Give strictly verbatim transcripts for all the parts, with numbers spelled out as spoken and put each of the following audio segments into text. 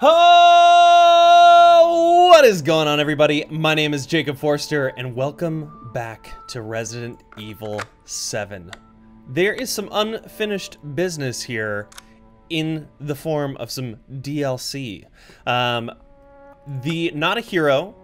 Oh, what is going on, everybody? My name is Jacob Forster, and welcome back to Resident Evil seven. There is some unfinished business here in the form of some D L C. Um, the Not A Hero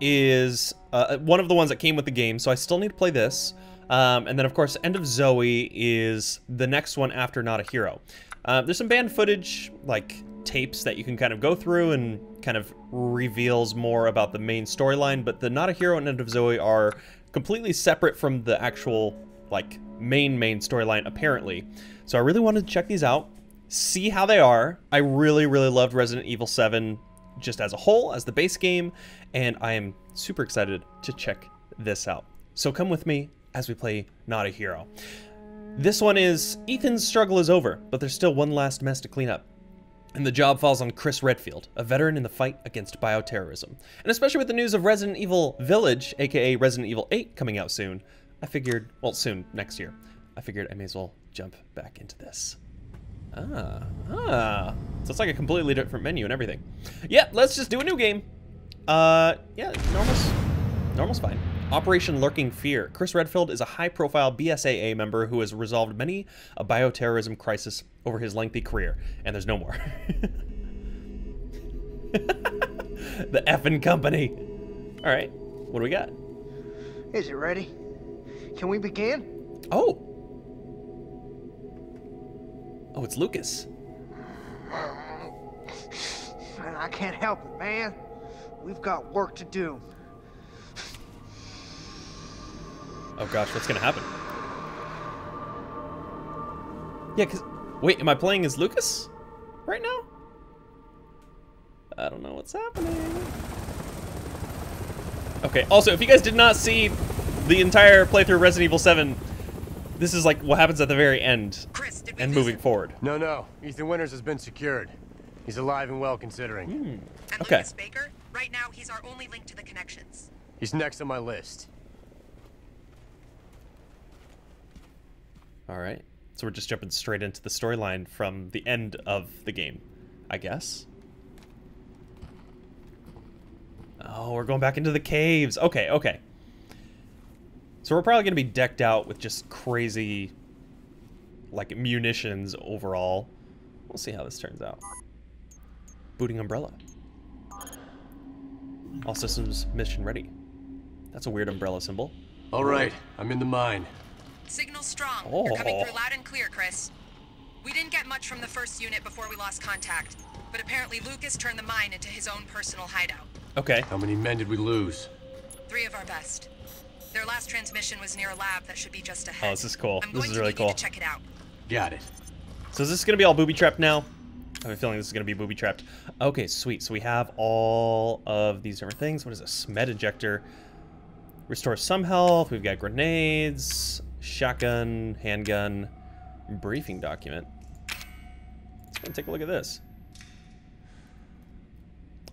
is uh, one of the ones that came with the game, so I still need to play this. Um, and then, of course, End of Zoe is the next one after Not A Hero. Uh, there's some band footage, like tapes, that you can kind of go through and kind of reveals more about the main storyline, but the Not A Hero and End of Zoe are completely separate from the actual, like, main main storyline, apparently. So I really wanted to check these out, see how they are. I really, really loved Resident Evil seven just as a whole, as the base game, and I am super excited to check this out. So come with me as we play Not A Hero. This one is, Ethan's struggle is over, but there's still one last mess to clean up. And the job falls on Chris Redfield, a veteran in the fight against bioterrorism. And especially with the news of Resident Evil Village, aka Resident Evil eight, coming out soon, I figured, well, soon, next year, I figured I may as well jump back into this. Ah, ah. So it's like a completely different menu and everything. Yeah, let's just do a new game. Uh, yeah, normal's, normal's fine. Operation Lurking Fear. Chris Redfield is a high-profile B S A A member who has resolved many a bioterrorism crisis over his lengthy career. And there's no more. The effing company. All right, what do we got? Is it ready? Can we begin? Oh. Oh, it's Lucas. I can't help it, man. We've got work to do. Oh gosh, what's gonna happen? Yeah, cause wait, am I playing as Lucas right now? I don't know what's happening. Okay, also, if you guys did not see the entire playthrough of Resident Evil seven, this is like what happens at the very end Chris, and moving forward. No, no, Ethan Winters has been secured. He's alive and well, considering. Mm. I'm okay. Lucas Baker. Right now, he's our only link to the connections. He's next on my list. All right, so we're just jumping straight into the storyline from the end of the game, I guess. Oh, we're going back into the caves. Okay, okay. So we're probably gonna be decked out with just crazy, like, munitions overall. We'll see how this turns out. Booting Umbrella. All systems mission ready. That's a weird Umbrella symbol. All right, I'm in the mine. Signal strong. Oh. You're coming through loud and clear, Chris. We didn't get much from the first unit before we lost contact, but apparently Lucas turned the mine into his own personal hideout. Okay. How many men did we lose? Three of our best. Their last transmission was near a lab that should be just ahead. Oh, this is cool. I'm this going is to really cool. To check it out. Got it. So is this going to be all booby trapped now? I have a feeling this is going to be booby trapped. Okay, sweet. So we have all of these different things. What is this? Med injector. Restore some health. We've got grenades. Shotgun, handgun, briefing document. Let's go and take a look at this.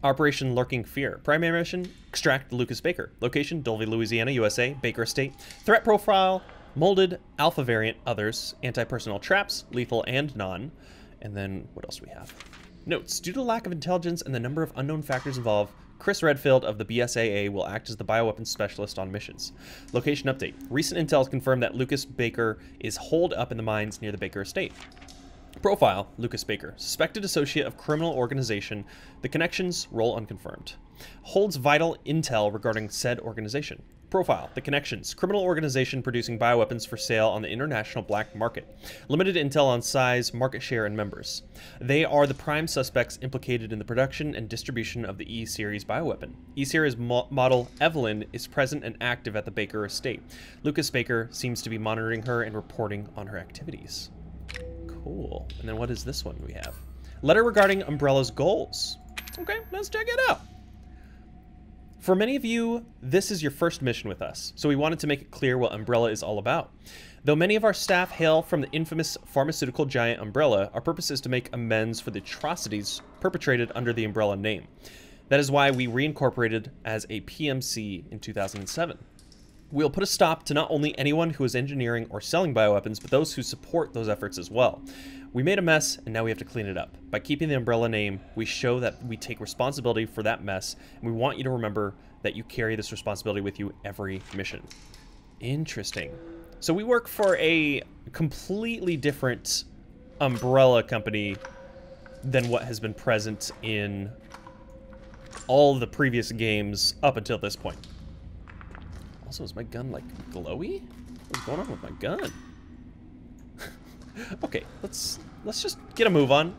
Operation Lurking Fear. Primary mission, extract Lucas Baker. Location, Dolby, Louisiana, U S A, Baker Estate. Threat profile, molded, alpha variant, others, anti-personnel traps, lethal and non. And then what else do we have? Notes, due to the lack of intelligence and the number of unknown factors involved, Chris Redfield of the B S A A will act as the bioweapons specialist on missions. Location update. Recent intel has confirmed that Lucas Baker is holed up in the mines near the Baker Estate. Profile, Lucas Baker. Suspected associate of criminal organization. The Connections, role unconfirmed. Holds vital intel regarding said organization. Profile, The Connections. Criminal organization producing bioweapons for sale on the international black market. Limited intel on size, market share, and members. They are the prime suspects implicated in the production and distribution of the E series bioweapon. E series mo model Evelyn is present and active at the Baker Estate. Lucas Baker seems to be monitoring her and reporting on her activities. Cool. And then what is this one we have? Letter regarding Umbrella's goals. Okay, let's check it out. For many of you, this is your first mission with us, so we wanted to make it clear what Umbrella is all about. Though many of our staff hail from the infamous pharmaceutical giant Umbrella, our purpose is to make amends for the atrocities perpetrated under the Umbrella name. That is why we reincorporated as a P M C in two thousand seven. We'll put a stop to not only anyone who is engineering or selling bioweapons, but those who support those efforts as well. We made a mess, and now we have to clean it up. By keeping the Umbrella name, we show that we take responsibility for that mess, and we want you to remember that you carry this responsibility with you every mission. Interesting. So we work for a completely different Umbrella company than what has been present in all the previous games up until this point. Also, is my gun, like, glowy? What's going on with my gun? Okay, let's let's just get a move on.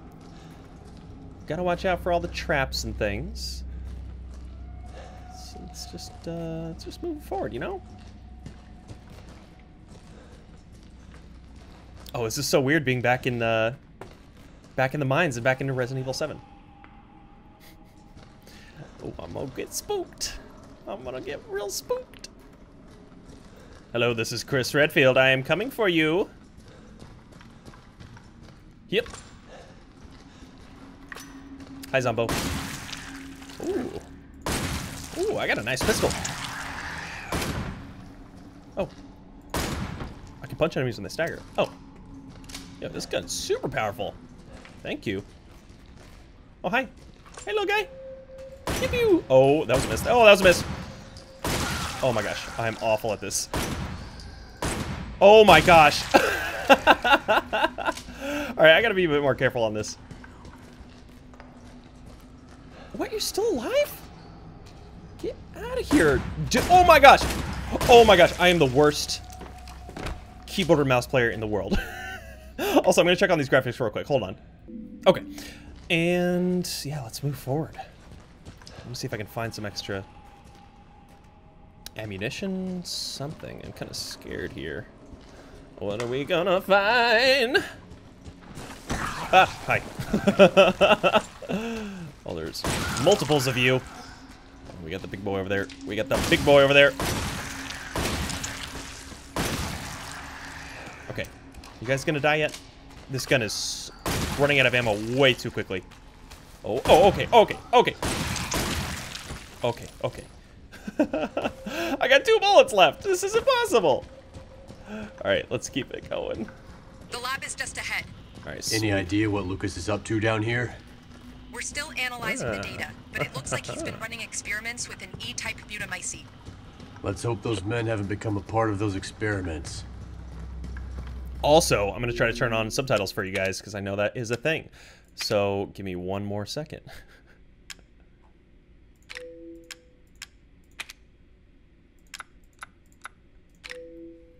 Gotta watch out for all the traps and things. So let's just uh, let's just move forward, you know. Oh, this is so weird being back in the back in the mines and back into Resident Evil seven. Oh, I'm gonna get spooked. I'm gonna get real spooked. Hello, this is Chris Redfield. I am coming for you. Yep. Hi, Zombo. Ooh. Ooh, I got a nice pistol. Oh. I can punch enemies when they stagger. Oh. Yo, this gun's super powerful. Thank you. Oh, hi. Hey, little guy. Pew pew. Oh, that was a miss. Oh, that was a miss. Oh, my gosh. I am awful at this. Oh, my gosh. Alright, I gotta be a bit more careful on this. What? You're still alive? Get out of here. Oh my gosh. Oh my gosh. I am the worst keyboard or mouse player in the world. Also, I'm gonna check on these graphics real quick. Hold on. Okay. And yeah, let's move forward. Let me see if I can find some extra ammunition, something. I'm kind of scared here. What are we gonna find? Ah, hi. Oh, there's multiples of you. We got the big boy over there. We got the big boy over there. Okay. You guys gonna die yet? This gun is running out of ammo way too quickly. Oh, oh, okay, okay, okay. Okay, okay. I got two bullets left. This is impossible. Alright, let's keep it going. The lab is just ahead. Right, so any idea what Lucas is up to down here? We're still analyzing yeah. the data, but it looks like he's been running experiments with an E-type mutamycete. Let's hope those men haven't become a part of those experiments. Also, I'm going to try to turn on subtitles for you guys, because I know that is a thing. So, give me one more second.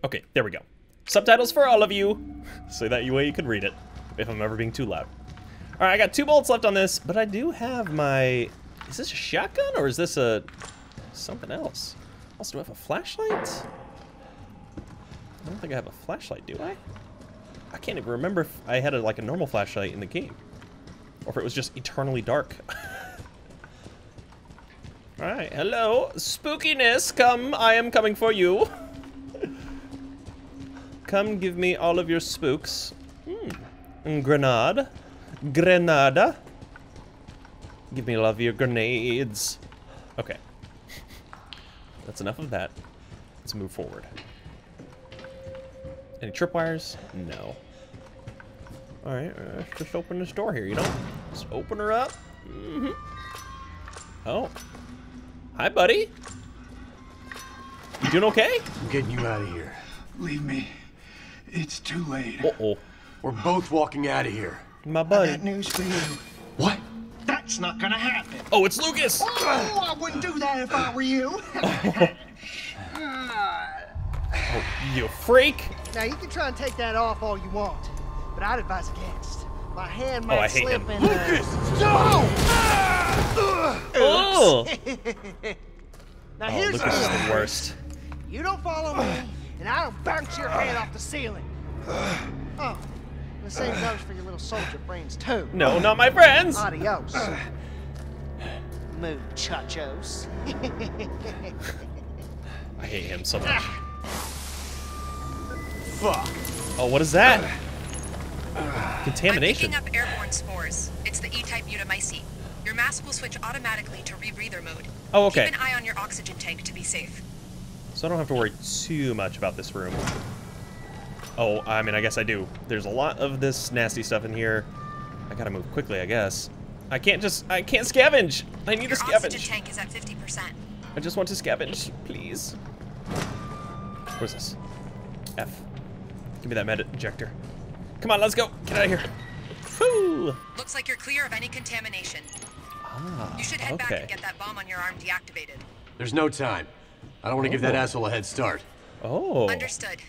Okay, there we go. Subtitles for all of you, so that way you can read it. If I'm ever being too loud. All right, I got two bullets left on this, but I do have my... Is this a shotgun or is this a... something else? Also, do I have a flashlight? I don't think I have a flashlight, do I? I can't even remember if I had a, like a normal flashlight in the game. Or if it was just eternally dark. All right, hello. Spookiness, come. I am coming for you. Come give me all of your spooks. Hmm. Grenade. Grenada. Give me all of your grenades. Okay. That's enough of that. Let's move forward. Any tripwires? No. Alright, let's just open this door here, you know? Just open her up. Mm-hmm. Oh. Hi, buddy. You doing okay? I'm getting you out of here. Leave me. It's too late. Uh-oh. We're both walking out of here. My buddy. I got news for you. What? That's not gonna happen. Oh, it's Lucas! Oh, I wouldn't do that if I were you. Oh, you freak! Now, you can try and take that off all you want, but I'd advise against. My hand might oh, I hate slip him. in Lucas! No! Oops. Now, oh, here's Lucas is the worst. You don't follow me, and I'll bounce your head off the ceiling. Oh. The same goes for your little soldier brains, too. No, not my friends! Adios. Muchachos. I hate him so much. Fuck. Oh, what is that? Contamination. I'm picking up airborne spores. It's the E-type mutamycete. Your mask will switch automatically to rebreather mode. Oh, okay. Keep an eye on your oxygen tank to be safe. So I don't have to worry too much about this room. Oh, I mean, I guess I do. There's a lot of this nasty stuff in here. I gotta move quickly, I guess. I can't just, I can't scavenge. I need to scavenge. Your oxygen tank is at fifty percent. I just want to scavenge, please. Where's this? F. Give me that med injector. Come on, let's go. Get out of here. Whew. Looks like you're clear of any contamination. Ah, you should head okay. back and get that bomb on your arm deactivated. There's no time. I don't want to oh. give that asshole a head start. Oh. Understood.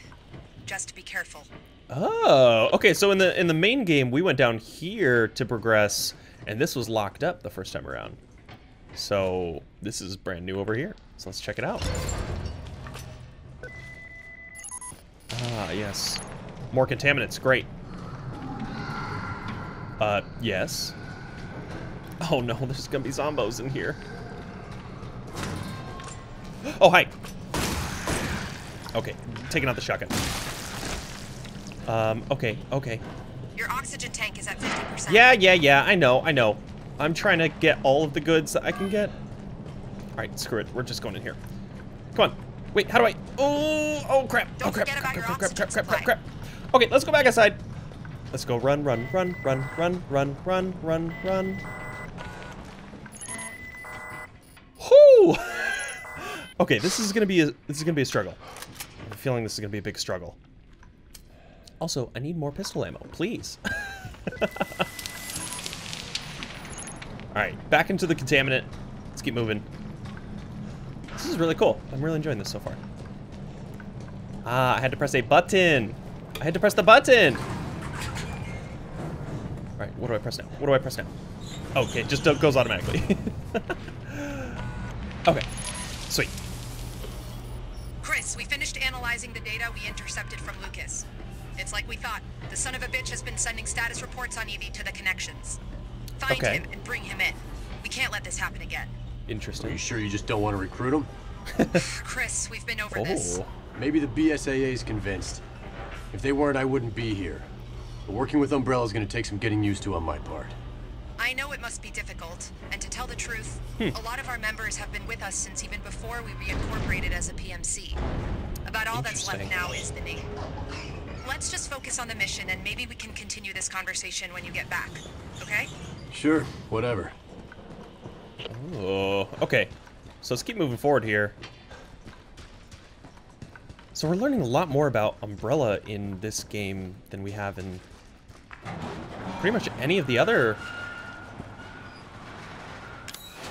Just be careful. Oh, okay. So in the in the main game, we went down here to progress, and this was locked up the first time around. So this is brand new over here. So let's check it out. Ah, yes. More contaminants. Great. Uh, yes. Oh no, there's gonna be zombos in here. Oh hi. Okay, taking out the shotgun. Um, okay, okay. Your oxygen tank is at fifty percent. Yeah, yeah, yeah, I know, I know. I'm trying to get all of the goods that I can get. All right, screw it, we're just going in here. Come on, wait, how do I, oh, oh crap, oh crap, crap, crap, crap, crap, crap, crap, crap. Okay, let's go back inside. Let's go run, run, run, run, run, run, run, run, run. Whoo! Okay, this is gonna be a, this is gonna be a struggle. I have a feeling this is gonna be a big struggle. Also, I need more pistol ammo, please. Alright, back into the contaminant. Let's keep moving. This is really cool. I'm really enjoying this so far. Ah, I had to press a button. I had to press the button. Alright, what do I press now? What do I press now? Okay, it just goes automatically. Okay, sweet. Chris, we finished analyzing the data we intercepted from Lucas. It's like we thought. The son of a bitch has been sending status reports on Evie to the Connections. Find okay. him and bring him in. We can't let this happen again. Interesting. Are you sure you just don't want to recruit him? Chris, we've been over oh. this. Maybe the B S A A is convinced. If they weren't, I wouldn't be here. But working with Umbrella is going to take some getting used to on my part. I know it must be difficult, and to tell the truth, hmm. a lot of our members have been with us since even before we reincorporated as a P M C. About all that's left now is the name. Let's just focus on the mission, and maybe we can continue this conversation when you get back, okay? Sure, whatever. Oh, okay. So let's keep moving forward here. So we're learning a lot more about Umbrella in this game than we have in pretty much any of the other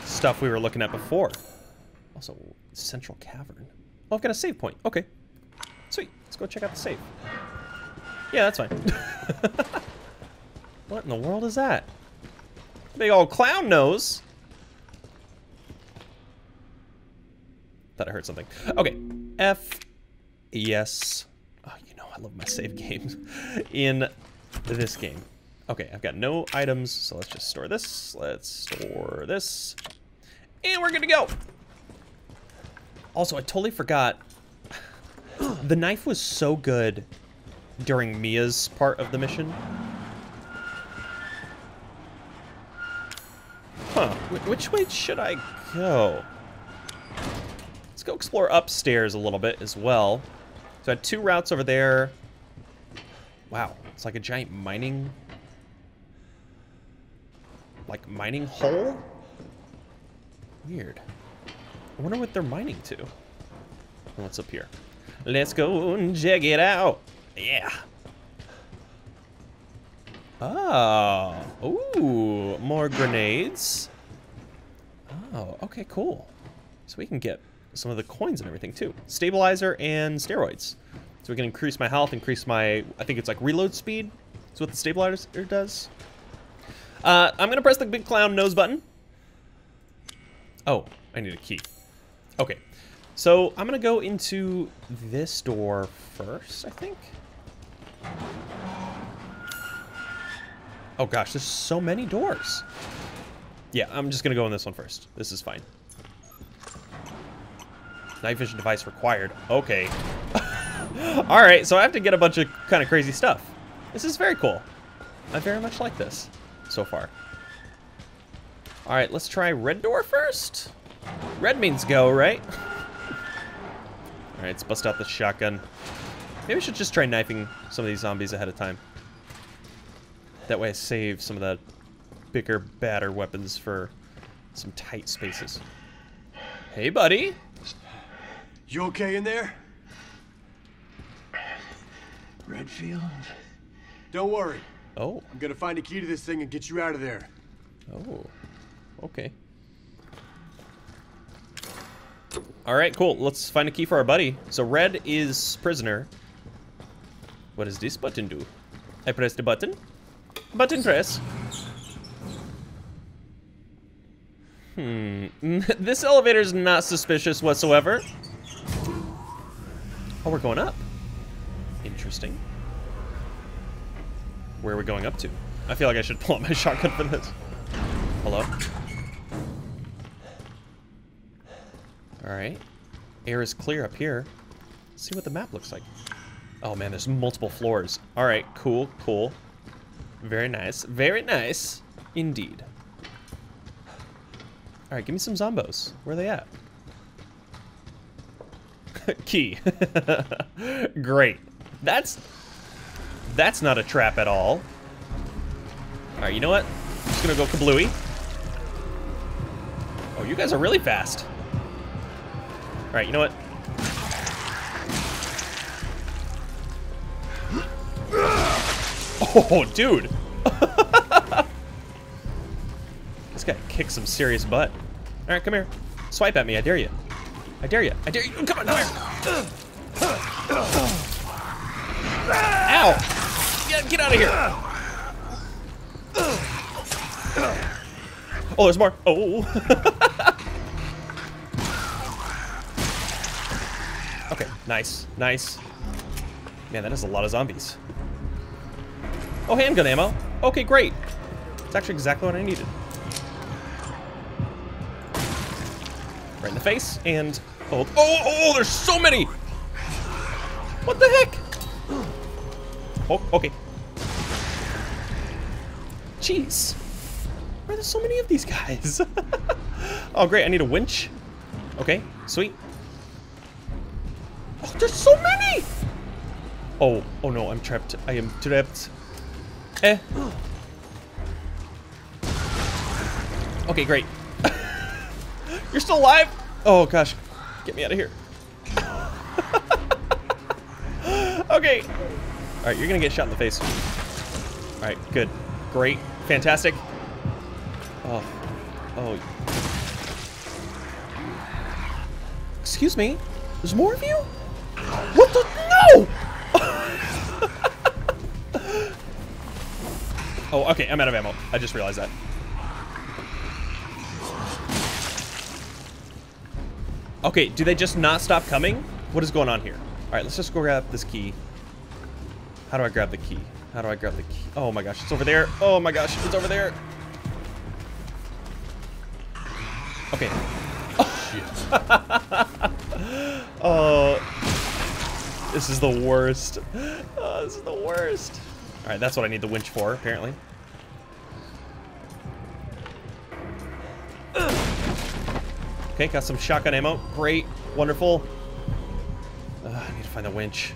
stuff we were looking at before. Also, Central Cavern. Oh, I've got a save point. Okay. Sweet. Let's go check out the safe. Yeah, that's fine. What in the world is that? Big old clown nose. Thought I heard something. Okay. F. Yes. Oh, you know I love my save games in this game. Okay, I've got no items, so let's just store this. Let's store this. And we're good to go. Also, I totally forgot. The knife was so good during Mia's part of the mission. Huh, which way should I go? Let's go explore upstairs a little bit as well. So I had two routes over there. Wow, it's like a giant mining, like mining hole? Weird. I wonder what they're mining to. And what's up here? Let's go and check it out. Yeah. Oh. Ooh. More grenades. Oh, okay, cool. So we can get some of the coins and everything too. Stabilizer and steroids. So we can increase my health, increase my, I think it's like reload speed. That's what the stabilizer does. Uh, I'm gonna press the big clown nose button. Oh, I need a key. Okay. So I'm gonna go into this door first, I think. Oh gosh, there's so many doors. Yeah, I'm just gonna go in this one first. This is fine. Night vision device required. Okay. All right, so I have to get a bunch of kind of crazy stuff. This is very cool. I very much like this so far. All right, let's try red door first. Red means go, right? Alright, let's bust out the shotgun. Maybe we should just try knifing some of these zombies ahead of time. That way I save some of the bigger, badder weapons for some tight spaces. Hey, buddy! You okay in there? Redfield? Don't worry. Oh. I'm gonna find a key to this thing and get you out of there. Oh. Okay. Alright, cool. Let's find a key for our buddy. So Red is prisoner. What does this button do? I press the button. Button press. Hmm. This elevator is not suspicious whatsoever. Oh, we're going up. Interesting. Where are we going up to? I feel like I should pull out my shotgun for this. Hello? Alright. Air is clear up here. Let's see what the map looks like. Oh man, there's multiple floors. Alright, cool, cool. Very nice. Very nice. Indeed. Alright, give me some zombos. Where are they at? Key. Great. That's... That's not a trap at all. Alright, you know what? I'm just gonna go kablooey. Oh, you guys are really fast. Alright, you know what? Oh, dude! This guy kicks some serious butt. Alright, come here. Swipe at me, I dare you. I dare you. I dare you. Come on, come here! Ow! Get out of here! Oh, there's more. Oh. Okay, nice, nice. Man, that is a lot of zombies. Oh, handgun ammo. Okay, great. It's actually exactly what I needed. Right in the face and hold. Oh, oh, oh, there's so many. What the heck? Oh, okay. Jeez, why are there so many of these guys? Oh great, I need a winch. Okay, sweet. Oh, there's so many! Oh, oh no, I'm trapped. I am trapped. Eh. Okay, great. You're still alive? Oh gosh, get me out of here. Okay. All right, you're gonna get shot in the face. All right, good, great. Fantastic. Oh. Oh. Excuse me? There's more of you? What the? No! Oh, okay. I'm out of ammo. I just realized that. Okay. Do they just not stop coming? What is going on here? All right. Let's just go grab this key. How do I grab the key? How do I grab the key? Oh my gosh, it's over there. Oh my gosh, it's over there. Okay. Oh. Oh. This is the worst. Oh, this is the worst. All right, that's what I need the winch for, apparently. Okay, got some shotgun ammo. Great, wonderful. Uh, I need to find the winch.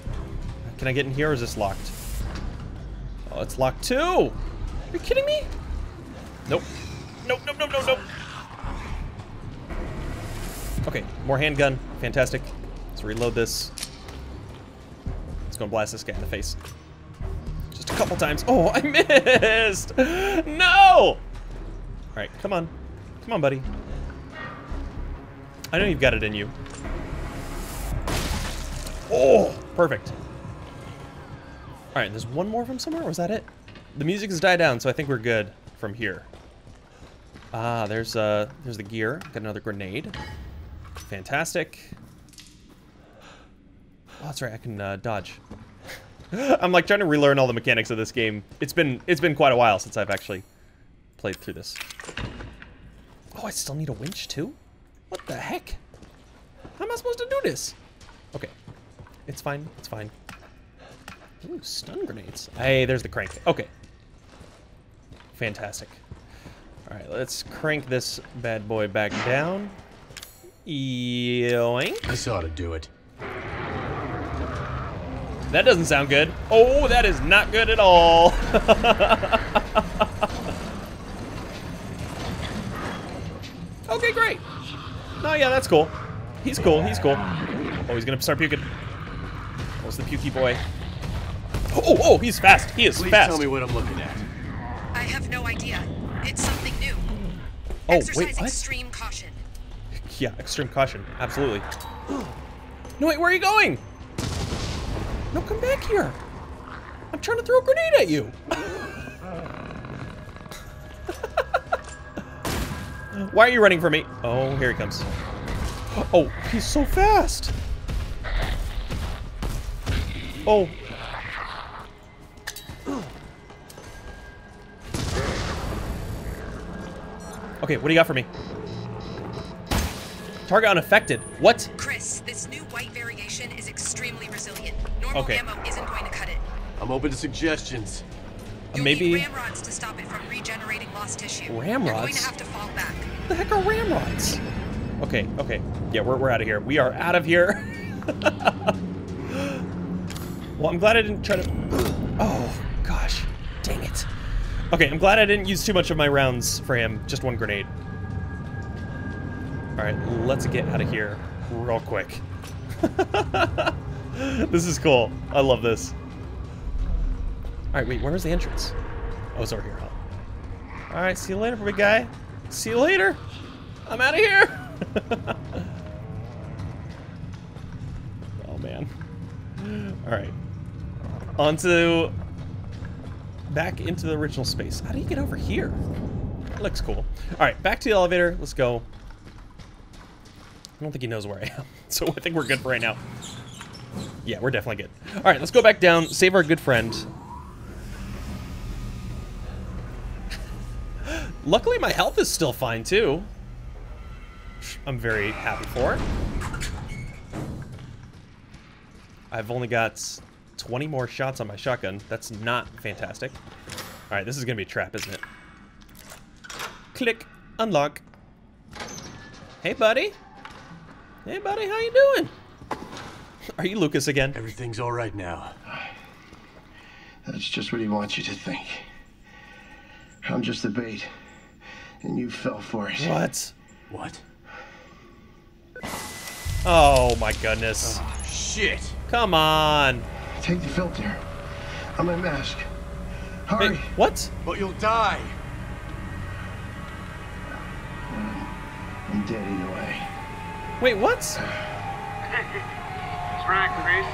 Can I get in here or is this locked? Oh, it's locked too! Are you kidding me? Nope. Nope, nope, nope, nope, nope. Okay, more handgun. Fantastic. Let's reload this. Let's go blast this guy in the face. Just a couple times. Oh, I missed! No! Alright, come on. Come on, buddy. I know you've got it in you. Oh, perfect. All right, there's one more from somewhere, or was that it? The music has died down, so I think we're good from here. Ah, there's uh, there's the gear. Got another grenade. Fantastic. Oh, that's right, I can uh, dodge. I'm like trying to relearn all the mechanics of this game. It's been it's been quite a while since I've actually played through this. Oh, I still need a winch too? What the heck? How am I supposed to do this? Okay, it's fine. It's fine. Ooh, stun grenades. Hey, there's the crank. Okay. Fantastic. All right, let's crank this bad boy back down. Yoink. This ought to do it. That doesn't sound good. Oh, that is not good at all. Okay, great. No, yeah, that's cool. He's cool, he's cool. Oh, he's gonna start puking. What's the pukey boy? Oh, oh, oh, he's fast, he is Please fast. Please tell me what I'm looking at. I have no idea. It's something new. Oh, Exercise wait, what? extreme caution. Yeah, extreme caution, absolutely. No, wait, where are you going? No, come back here. I'm trying to throw a grenade at you. Why are you running from me? Oh, here he comes. Oh, he's so fast. Oh. Okay, what do you got for me? Target unaffected. What? Chris, this new white variation is extremely resilient. Normal okay. ammo isn't going to cut it. I'm open to suggestions. You'll Maybe. Need ramrods to stop it from regenerating lost tissue. Ramrods? You're going to have to fall back. What the heck are ramrods? Okay, okay. Yeah, we're, we're out of here. We are out of here. Well, I'm glad I didn't try to. Oh, gosh. Dang it. Okay, I'm glad I didn't use too much of my rounds for him. Just one grenade. All right, let's get out of here real quick. This is cool. I love this. All right, wait, where's the entrance? Oh, it's over here, huh? All right, see you later, big guy. See you later. I'm out of here. Oh, man. All right. On to back into the original space. How do you get over here? That looks cool. All right, back to the elevator. Let's go. I don't think he knows where I am, so I think we're good for right now. Yeah, we're definitely good. All right, let's go back down, save our good friend. Luckily, my health is still fine, too. I'm very happy for it. I've only got twenty more shots on my shotgun. That's not fantastic. All right, this is going to be a trap, isn't it? Click, unlock. Hey, buddy. Hey, buddy, how you doing? Are you Lucas again? Everything's all right now. That's just what he wants you to think. I'm just the bait, and you fell for it. What? What? Oh, my goodness. Oh, shit. Come on. Take the filter. I'm a mask. Hurry. Wait, what? But you'll die. I'm dead either way. Wait, what? It's right, Chris.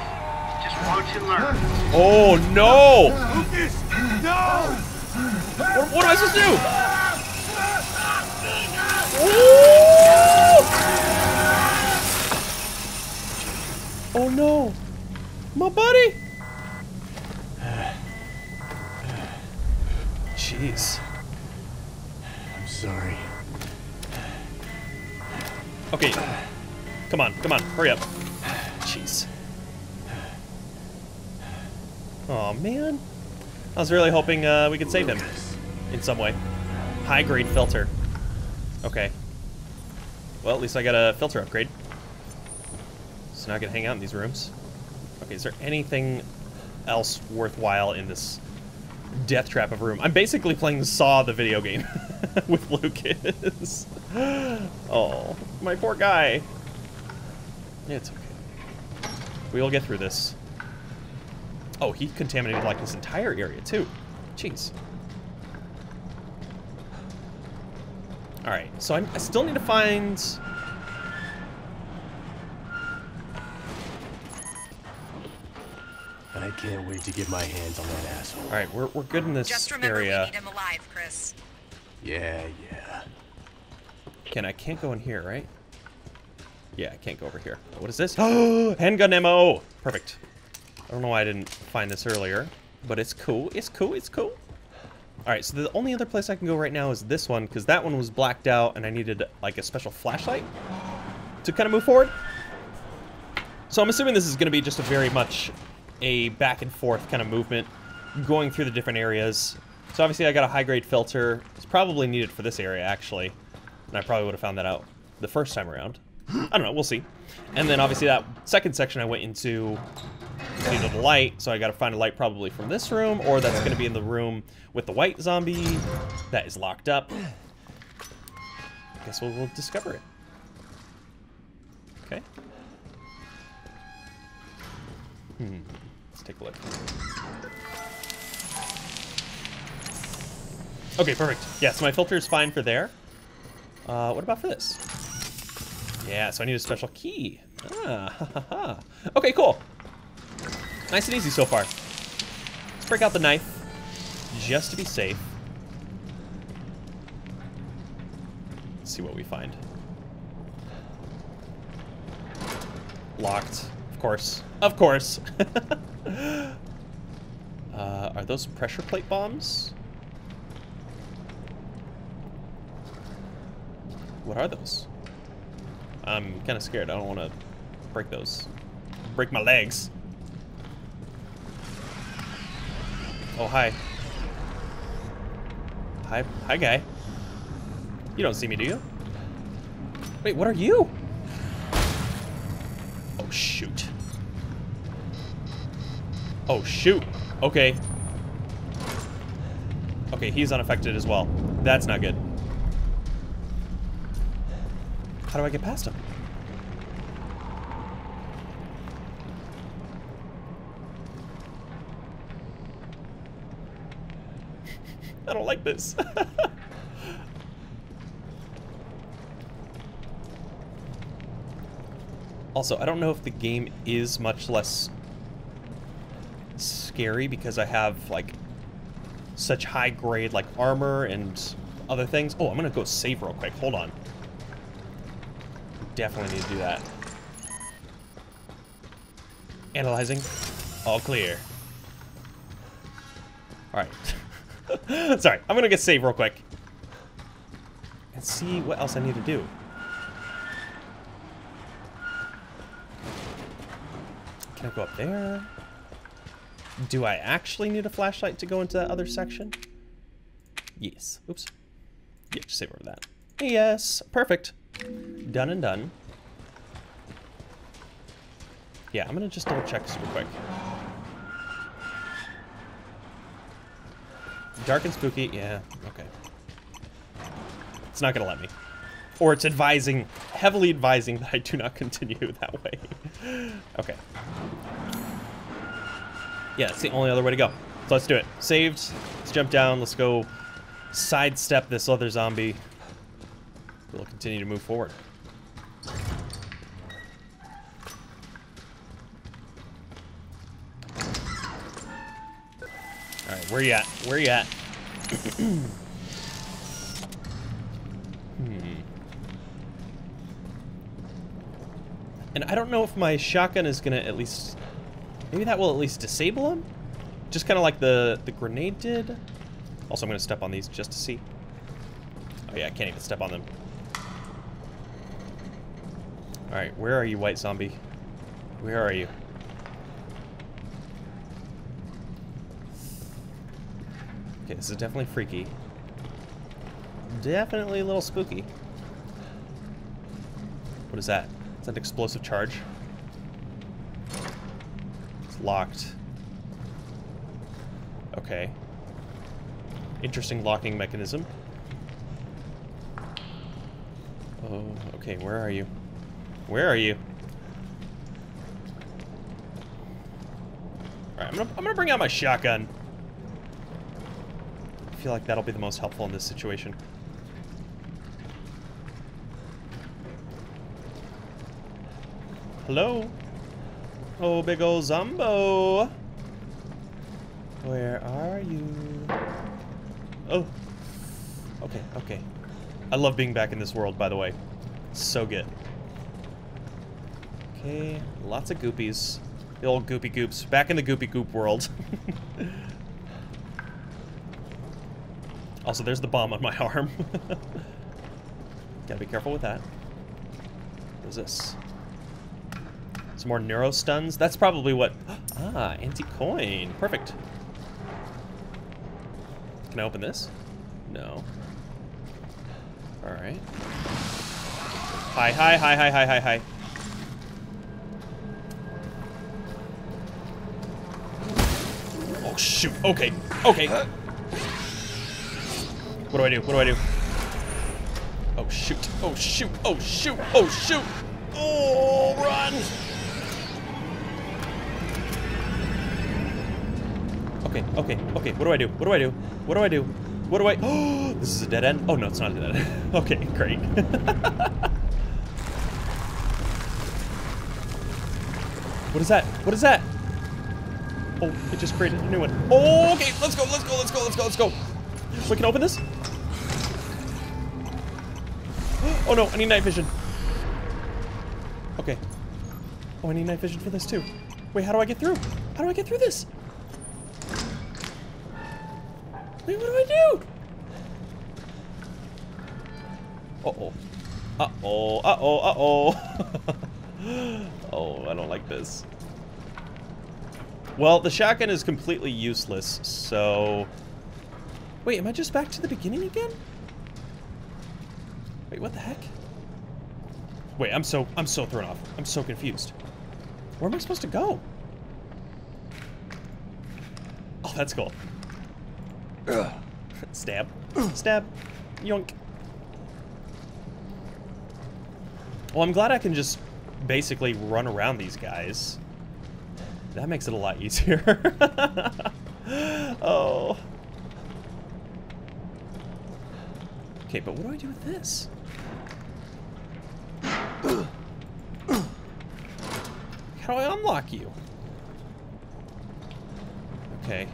Just watch and learn. Oh, no! Lucas! No! What, what am I supposed to do? Ooh! Oh, no. My buddy! Jeez. I'm sorry. Okay. Come on, come on, hurry up. Jeez. Oh man. I was really hoping uh, we could save him in some way. High grade filter. Okay. Well, at least I got a filter upgrade. So now I can hang out in these rooms. Okay, is there anything else worthwhile in this death trap of a room? I'm basically playing Saw the video game with Lucas. Oh, my poor guy. It's okay. We will get through this. Oh, he contaminated like this entire area too. Jeez. All right, so I'm, I still need to find. I can't wait to get my hands on that asshole. All right, we're we're good in this area. Just remember, we need him alive, Chris. Yeah, yeah. Can I can't go in here, right? Yeah, I can't go over here. What is this? Oh, handgun ammo! Perfect. I don't know why I didn't find this earlier, but it's cool, it's cool, it's cool. Alright, so the only other place I can go right now is this one, because that one was blacked out and I needed, like, a special flashlight to kind of move forward. So I'm assuming this is going to be just a very much a back and forth kind of movement, going through the different areas. So obviously I got a high-grade filter. It's probably needed for this area, actually. And I probably would have found that out the first time around. I don't know, we'll see. And then obviously that second section I went into needed a light, so I gotta find a light probably from this room, or that's gonna be in the room with the white zombie that is locked up. I guess we'll, we'll discover it. Okay. Hmm. Let's take a look. Okay, perfect. Yeah, so my filter is fine for there. Uh, what about for this? Yeah, so I need a special key. Ah, ha, ha, ha. Okay, cool. Nice and easy so far. Let's break out the knife, just to be safe. Let's see what we find. Locked, of course. Of course. uh, are those pressure plate bombs? What are those? I'm kind of scared. I don't want to break those. Break my legs. Oh, hi. Hi, hi, guy. You don't see me, do you? Wait, what are you? Oh, shoot. Oh, shoot. Okay. Okay, he's unaffected as well. That's not good. How do I get past him? I don't like this. Also, I don't know if the game is much less scary because I have like such high grade like armor and other things. Oh, I'm gonna go save real quick. Hold on. Definitely need to do that. Analyzing. All clear. All right. Sorry, I'm gonna get saved real quick and see what else I need to do. Can I go up there? Do I actually need a flashlight to go into that other section? Yes. Oops. Yeah, just save over that. Yes. Perfect. Done and done. Yeah, I'm gonna just double check super quick. Dark and spooky, yeah, okay. It's not gonna let me. Or it's advising, heavily advising that I do not continue that way. Okay. Yeah, it's the only other way to go. So let's do it. Saved, let's jump down, let's go sidestep this other zombie. We'll continue to move forward. All right, where you at? Where you at? Hmm. And I don't know if my shotgun is gonna at least, maybe that will at least disable him? Just kind of like the, the grenade did. Also, I'm gonna step on these just to see. Oh yeah, I can't even step on them. All right, where are you, white zombie? Where are you? Okay, this is definitely freaky. Definitely a little spooky. What is that? It's an explosive charge. It's locked. Okay. Interesting locking mechanism. Oh, okay, where are you? Where are you? All right, I'm gonna, I'm gonna bring out my shotgun. I feel like that'll be the most helpful in this situation. Hello? Oh, big ol' Zombo. Where are you? Oh. Okay, okay. I love being back in this world, by the way. It's so good. Okay, lots of goopies. The old goopy goops. Back in the goopy goop world. Also, there's the bomb on my arm. Gotta be careful with that. What is this? Some more neuro stuns? That's probably what... Ah, anti-coin. Perfect. Can I open this? No. Alright. Hi, hi, hi, hi, hi, hi, hi. Oh, shoot. Okay. Okay. What do I do? What do I do? Oh, shoot. Oh, shoot. Oh, shoot. Oh, shoot. Oh, run. Okay. Okay. Okay. What do I do? What do I do? What do I do? What do I... Oh, this is a dead end? Oh, no, it's not a dead end. Okay, great. What is that? What is that? Oh, it just created a new one. Oh, okay, let's go, let's go, let's go, let's go, let's go. We can open this? Oh, no, I need night vision. Okay. Oh, I need night vision for this, too. Wait, how do I get through? How do I get through this? Wait, what do I do? Uh-oh. Uh-oh, uh-oh, uh-oh. Oh, I don't like this. Well, the shotgun is completely useless, so... Wait, am I just back to the beginning again? Wait, what the heck? Wait, I'm so, I'm so thrown off. I'm so confused. Where am I supposed to go? Oh, that's cool. Stab. Stab. Yoink. Well, I'm glad I can just basically run around these guys. That makes it a lot easier. Oh. Okay, but what do I do with this? How do I unlock you? Okay.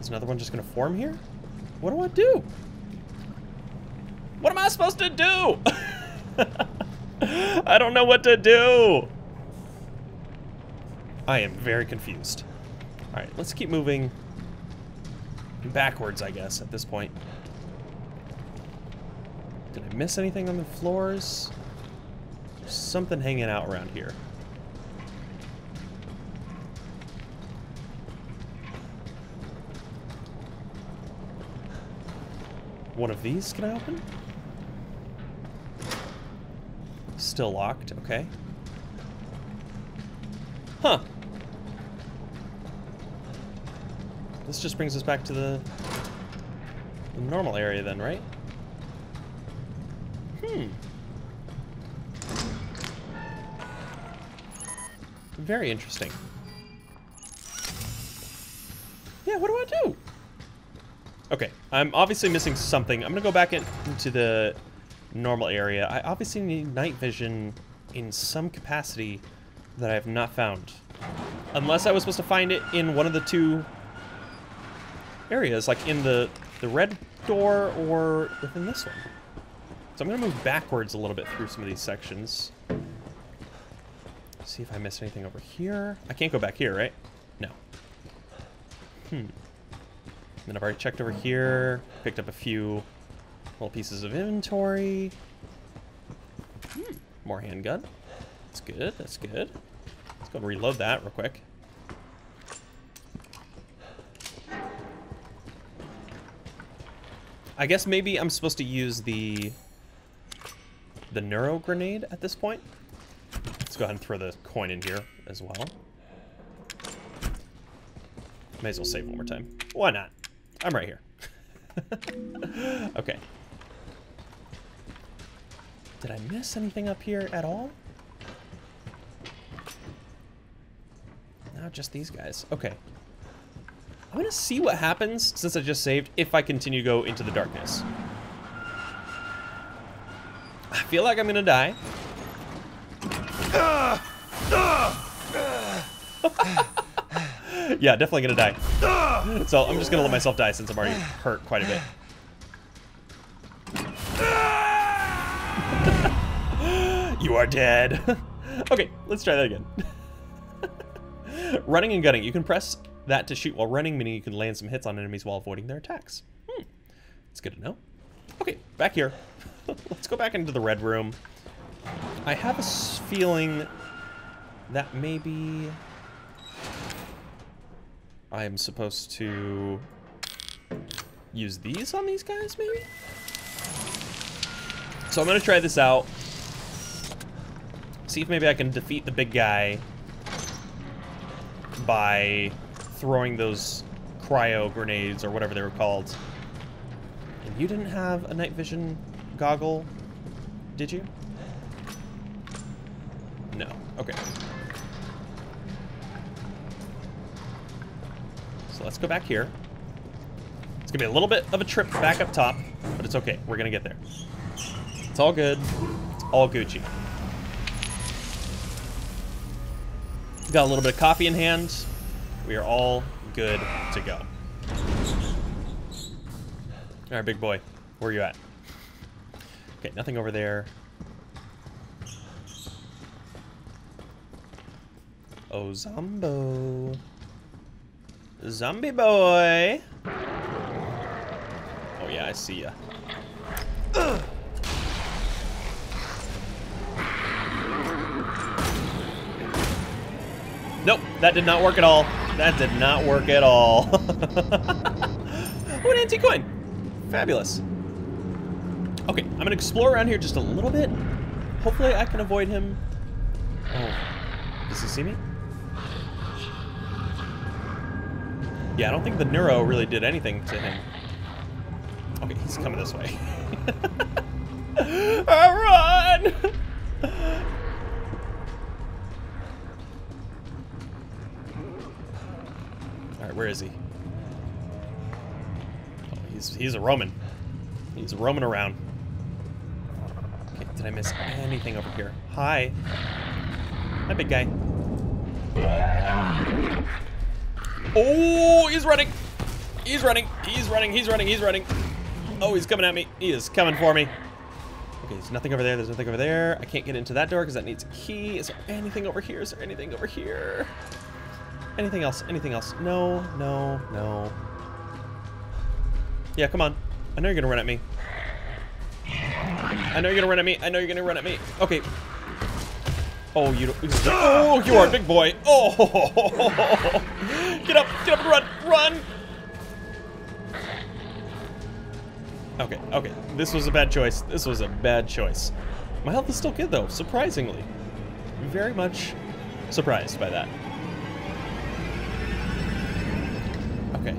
Is another one just gonna form here? What do I do? What am I supposed to do? I don't know what to do. I am very confused. All right, let's keep moving backwards, I guess, at this point. Did I miss anything on the floors? There's something hanging out around here. One of these, can I open? Still locked, okay. Huh. This just brings us back to the, the normal area then, right? Hmm. Very interesting. Yeah, what do I do? Okay, I'm obviously missing something. I'm gonna go back in, into the normal area. I obviously need night vision in some capacity that I have not found. Unless I was supposed to find it in one of the two areas, like in the, the red door or within this one. So I'm gonna move backwards a little bit through some of these sections. See if I missed anything over here. I can't go back here, right? No. Hmm. And then I've already checked over here, picked up a few little pieces of inventory. Hmm. More handgun. That's good, that's good. Let's go and reload that real quick. I guess maybe I'm supposed to use the, the neuro grenade at this point. Let's go ahead and throw the coin in here as well. May as well save one more time. Why not? I'm right here. Okay. Did I miss anything up here at all? No, just these guys. Okay. I'm gonna see what happens since I just saved if I continue to go into the darkness. I feel like I'm gonna die. Yeah, definitely gonna die. So I'm just gonna let myself die since I'm already hurt quite a bit. You are dead. Okay, let's try that again. Running and gunning. You can press that to shoot while running, meaning you can land some hits on enemies while avoiding their attacks. Hmm, it's good to know. Okay, back here. Let's go back into the red room. I have a feeling that maybe... I am supposed to use these on these guys, maybe? So I'm gonna try this out. See if maybe I can defeat the big guy by throwing those cryo grenades or whatever they were called. And you didn't have a night vision goggle, did you? No. Okay. So let's go back here. It's gonna be a little bit of a trip back up top, but it's okay. We're gonna get there. It's all good. It's all Gucci. Got a little bit of coffee in hand. We are all good to go. All right, big boy, where are you at? Okay, nothing over there. Oh, Zombo. Zombie boy. Oh yeah, I see ya. Ugh. Nope, that did not work at all. That did not work at all. Oh, an antique coin. Fabulous. Okay, I'm gonna explore around here just a little bit. Hopefully I can avoid him. Oh, does he see me? Yeah, I don't think the neuro really did anything to him. Okay, he's coming this way. Run! Alright, where is he? Oh, he's, he's a Roman. He's roaming around. Okay, did I miss anything over here? Hi. Hi, big guy. Oh, he's running. He's running. He's running. He's running. He's running. Oh, he's coming at me. He is coming for me. Okay, there's nothing over there. There's nothing over there. I can't get into that door because that needs a key. Is there anything over here? Is there anything over here? Anything else? Anything else? No, no, no. Yeah, come on. I know you're gonna run at me. I know you're gonna run at me. I know you're gonna run at me. Okay. Oh, you don't. Oh, you are a big boy. Oh, get up, get up and run, run. Okay, okay. This was a bad choice. This was a bad choice. My health is still good though, surprisingly. Very much surprised by that. Okay.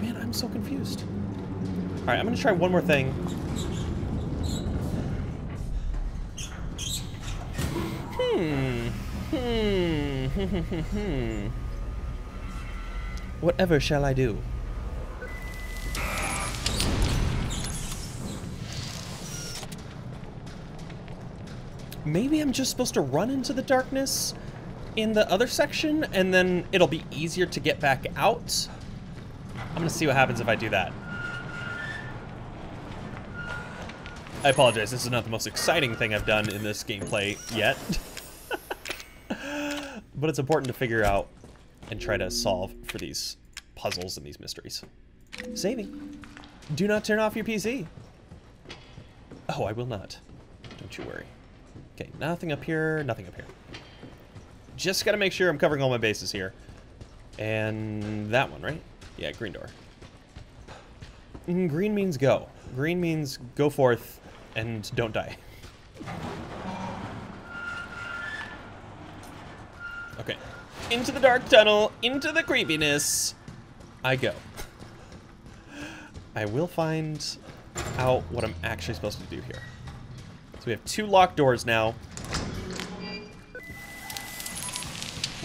Man, I'm so confused. All right, I'm gonna try one more thing. Hmm. Hmm. Hmm. Whatever shall I do? Maybe I'm just supposed to run into the darkness in the other section, and then it'll be easier to get back out. I'm gonna see what happens if I do that. I apologize, this is not the most exciting thing I've done in this gameplay yet. But it's important to figure out and try to solve for these puzzles and these mysteries. Saving. Do not turn off your P C. Oh, I will not. Don't you worry. Okay, nothing up here, nothing up here. Just gotta make sure I'm covering all my bases here. And that one, right? Yeah, green door. Green means go. Green means go forth and don't die. Okay. Into the dark tunnel, into the creepiness, I go. I will find out what I'm actually supposed to do here. So we have two locked doors now.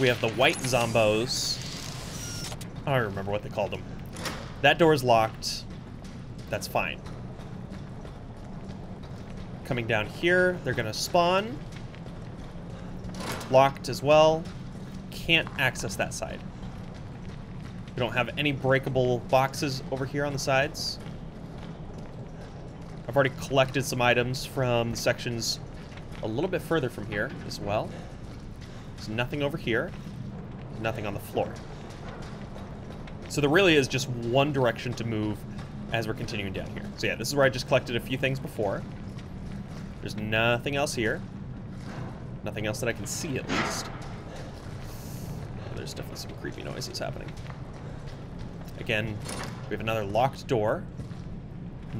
We have the white zombos. I don't remember what they called them. That door is locked. That's fine. Coming down here, they're gonna spawn. Locked as well. Can't access that side. We don't have any breakable boxes over here on the sides. I've already collected some items from the sections a little bit further from here as well. There's nothing over here. Nothing on the floor. So there really is just one direction to move as we're continuing down here. So yeah, this is where I just collected a few things before. There's nothing else here. Nothing else that I can see, at least. There's definitely some creepy noises happening. Again, we have another locked door.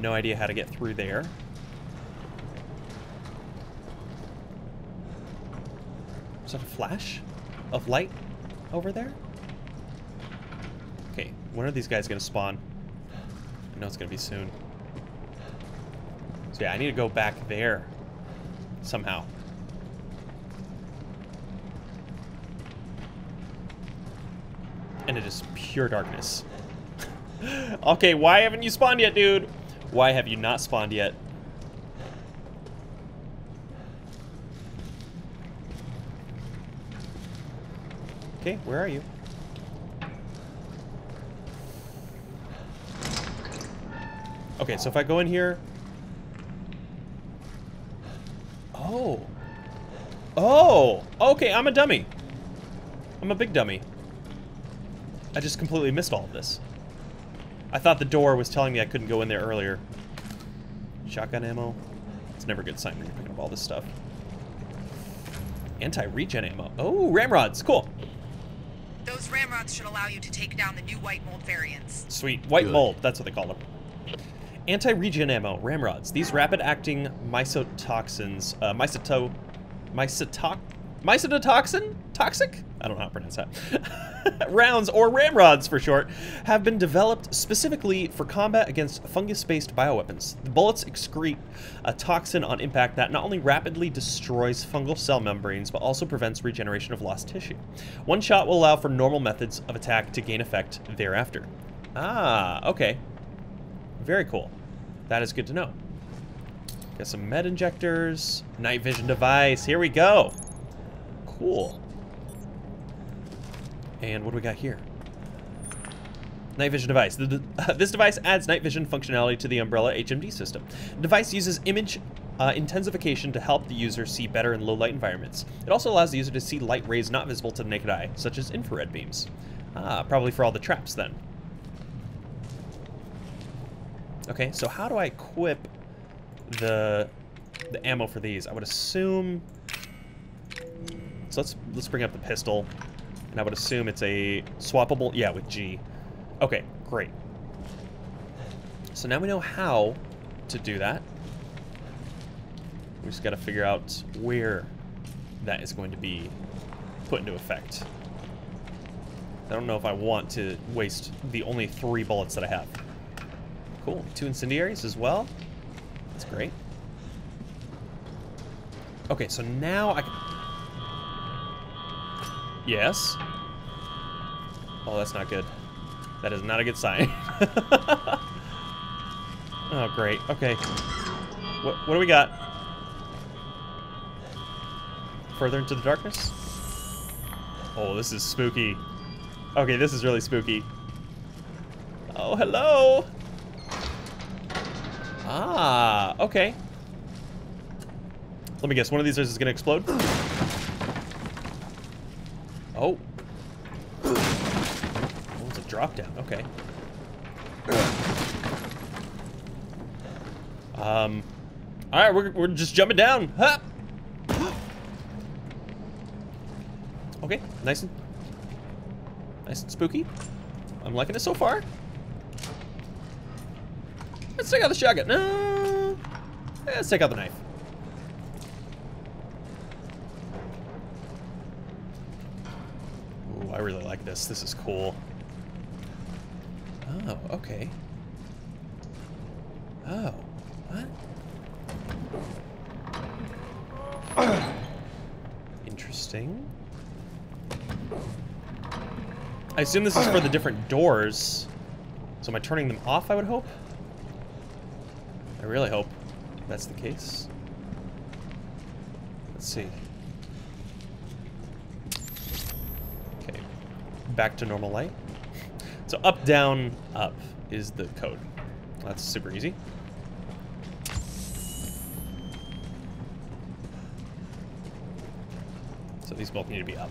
No idea how to get through there. Is that a flash? of light over there. Okay, when are these guys gonna spawn? I know it's gonna be soon. So yeah, I need to go back there somehow. And it is pure darkness. Okay, why haven't you spawned yet, dude? Why have you not spawned yet? Okay, where are you? Okay, so if I go in here... Oh. Oh! Okay, I'm a dummy. I'm a big dummy. I just completely missed all of this. I thought the door was telling me I couldn't go in there earlier. Shotgun ammo. It's never a good sign when you're picking up all this stuff. Anti-regen ammo. Oh, ramrods. Cool. Those ramrods should allow you to take down the new white mold variants. Sweet. White good. Mold. That's what they call them. Anti-regen ammo. Ramrods. These rapid-acting mycotoxins. Uh, mycoto... Mycotox... Mycotoxin? Toxic? I don't know how to pronounce that. Rounds, or ramrods for short, have been developed specifically for combat against fungus-based bioweapons. The bullets excrete a toxin on impact that not only rapidly destroys fungal cell membranes, but also prevents regeneration of lost tissue. One shot will allow for normal methods of attack to gain effect thereafter. Ah, okay. Very cool. That is good to know. Got some med injectors, night vision device, here we go. Cool. And what do we got here? Night vision device. The, uh, this device adds night vision functionality to the Umbrella H M D system. The device uses image uh, intensification to help the user see better in low light environments. It also allows the user to see light rays not visible to the naked eye, such as infrared beams. Ah, probably for all the traps then. Okay, so how do I equip the, the ammo for these? I would assume... So let's let's bring up the pistol, and I would assume it's a swappable, yeah, with G. Okay, great. So now we know how to do that. We just got to figure out where that is going to be put into effect. I don't know if I want to waste the only three bullets that I have. Cool, two incendiaries as well. That's great. Okay, so now I can... Yes. Oh, that's not good. That is not a good sign. Oh, great. Okay. What, what do we got? Further into the darkness? Oh, this is spooky. Okay, this is really spooky. Oh, hello. Ah, okay. Let me guess. One of these is going to explode. Oh. Oh, it's a drop down. Okay. Um. All right, we're we're just jumping down. Huh. Okay, nice and nice and spooky. I'm liking it so far. Let's take out the shotgun. No. Let's take out the knife. I really like this. This is cool. Oh, okay. Oh, what? Interesting. I assume this is for the different doors. So am I turning them off, I would hope? I really hope that's the case. Let's see. Back to normal light. So up, down, up is the code. That's super easy. So these both need to be up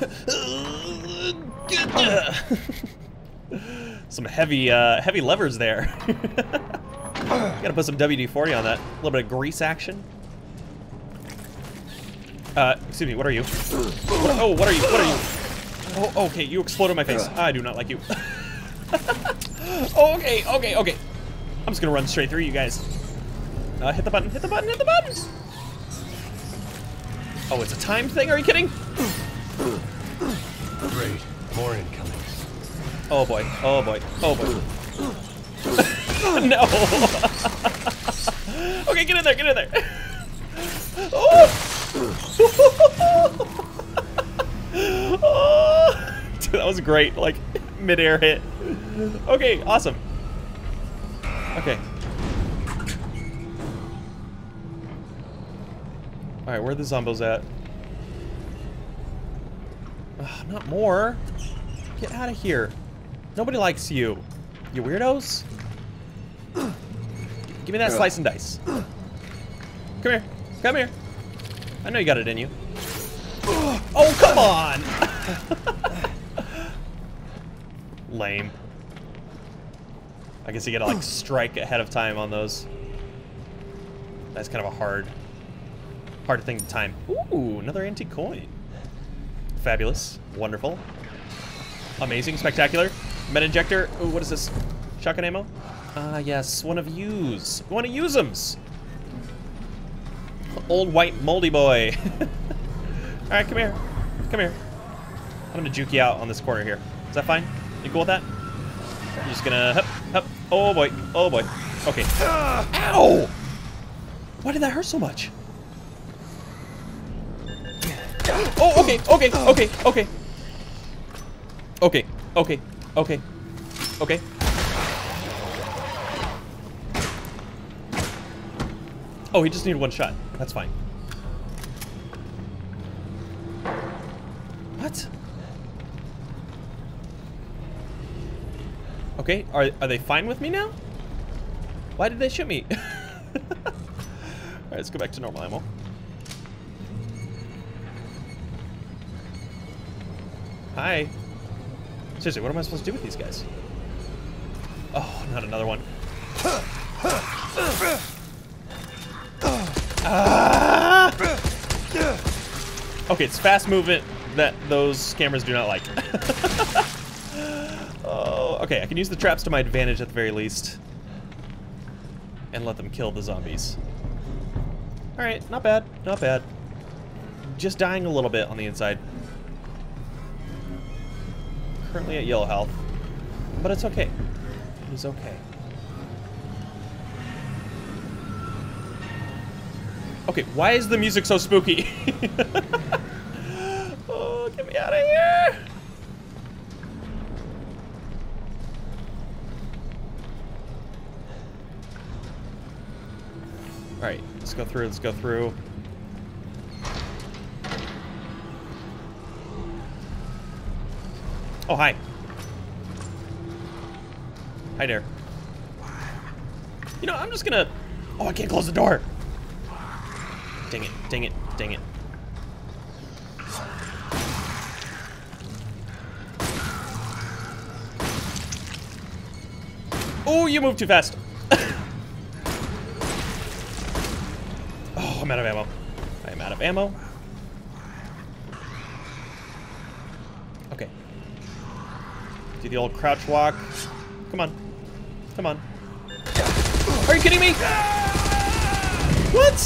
then. Some heavy, uh, heavy levers there. Gotta put some W D forty on that. A little bit of grease action. Uh, excuse me. What are you? What, oh, what are you? What are you? Oh, okay, you exploded my face. I do not like you. okay, okay, okay. I'm just gonna run straight through you guys. Uh, hit the button, hit the button, hit the button! Oh, it's a time thing? Are you kidding? Great. More incoming. Oh boy. Oh boy. Oh boy. No. Okay, get in there. Get in there. Oh. Oh. Dude, that was great. Like mid-air hit. Okay, awesome. Okay. All right, where are the zombos at? Ugh, not more. Get out of here. Nobody likes you. You weirdos. Give me that slice and dice. Come here. Come here. I know you got it in you. Oh, come on. Lame. I guess you gotta like strike ahead of time on those. That's kind of a hard, hard thing to time. Ooh, another antique coin. Fabulous. Wonderful. Amazing, spectacular. Med injector. Ooh, what is this? Shotgun ammo? Ah, uh, yes, one of yous. One of yousems. Old white moldy boy. All right, come here. Come here. I'm gonna juke you out on this corner here. Is that fine? You cool with that? I'm just gonna hop, hop. Oh boy, oh boy. Okay. Ow! Why did that hurt so much? Oh, okay, okay, okay, okay. Okay, okay, okay, okay. Oh, he just needed one shot. That's fine. What? Okay, are, are they fine with me now? Why did they shoot me? All right, let's go back to normal ammo. Hi. Seriously, what am I supposed to do with these guys? Oh, not another one. Ah! Okay, it's fast movement that those cameras do not like. Oh, okay, I can use the traps to my advantage at the very least. And let them kill the zombies. Alright, not bad, not bad. Just dying a little bit on the inside. Currently at yellow health, but it's okay. It is okay. Okay, why is the music so spooky? Oh, get me out of here! All right, let's go through, let's go through. Oh, hi. Hi there. You know, I'm just gonna... Oh, I can't close the door. Dang it, dang it, dang it. Oh, you moved too fast. Oh, I'm out of ammo. I'm out of ammo. Do the old crouch walk. Come on. Come on. Are you kidding me? What?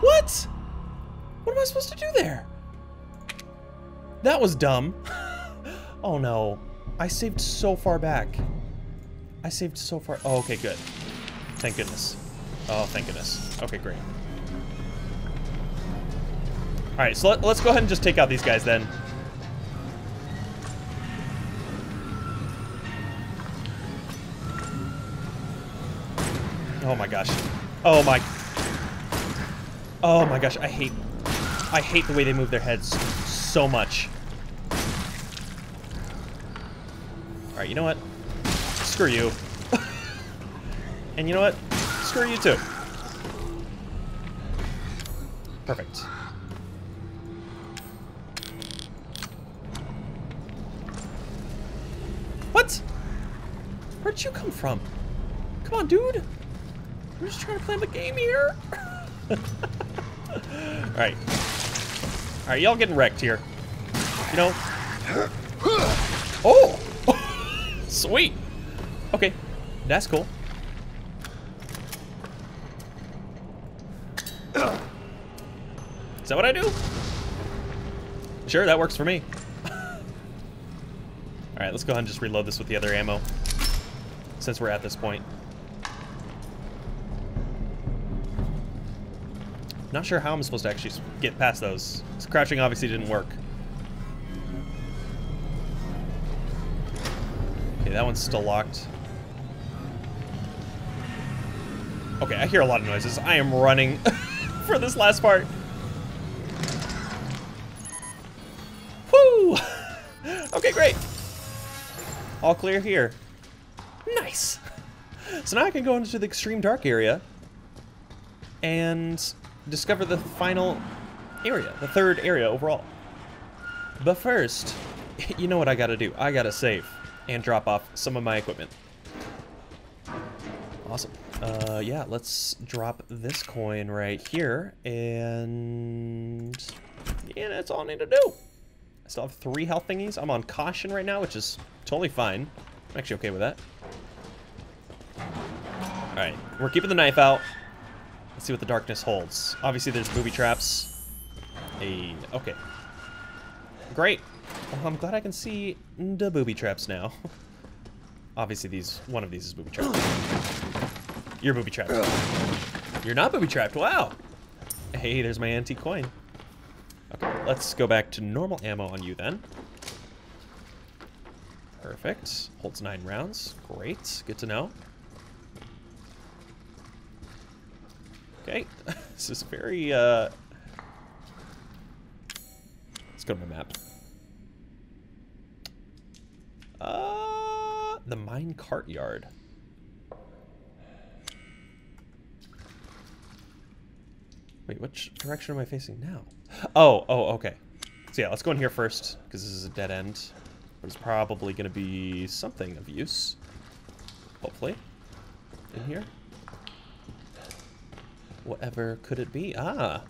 What? What am I supposed to do there? That was dumb. Oh no. I saved so far back. I saved so far. Oh, okay, good. Thank goodness. Oh, thank goodness. Okay, great. All right, so let, let's go ahead and just take out these guys then. Oh my gosh. Oh my. Oh my gosh, I hate I hate the way they move their heads so much. All right, you know what? Screw you. And you know what? Screw you too. Perfect. What? Where'd you come from? Come on, dude. I'm just trying to play the game here. Alright. Alright, y'all getting wrecked here. You know? Oh! Sweet! Okay. That's cool. Is that what I do? Sure, that works for me. Alright, let's go ahead and just reload this with the other ammo, since we're at this point. Not sure how I'm supposed to actually get past those. So crouching obviously didn't work. Okay, that one's still locked. Okay, I hear a lot of noises. I am running for this last part. Woo! Okay, great. All clear here. Nice. So now I can go into the extreme dark area and discover the final area, the third area overall. But first, you know what I gotta do. I gotta save and drop off some of my equipment. Awesome. Uh, yeah, let's drop this coin right here, and yeah, that's all I need to do. I still have three health thingies. I'm on caution right now, which is totally fine. I'm actually okay with that. All right, we're keeping the knife out. Let's see what the darkness holds. Obviously, there's booby traps. Hey, okay. Great. Well, I'm glad I can see the booby traps now. Obviously, these one of these is booby trapped. You're booby trapped. You're not booby trapped. Wow. Hey, there's my antique coin. Okay, let's go back to normal ammo on you then. Perfect. Holds nine rounds. Great. Good to know. Okay, this is very, uh, let's go to my map. Uh, the mine cart yard. Wait, which direction am I facing now? Oh, oh, okay. So yeah, let's go in here first, because this is a dead end. There's probably gonna be something of use, hopefully, in here. Whatever could it be? Ah,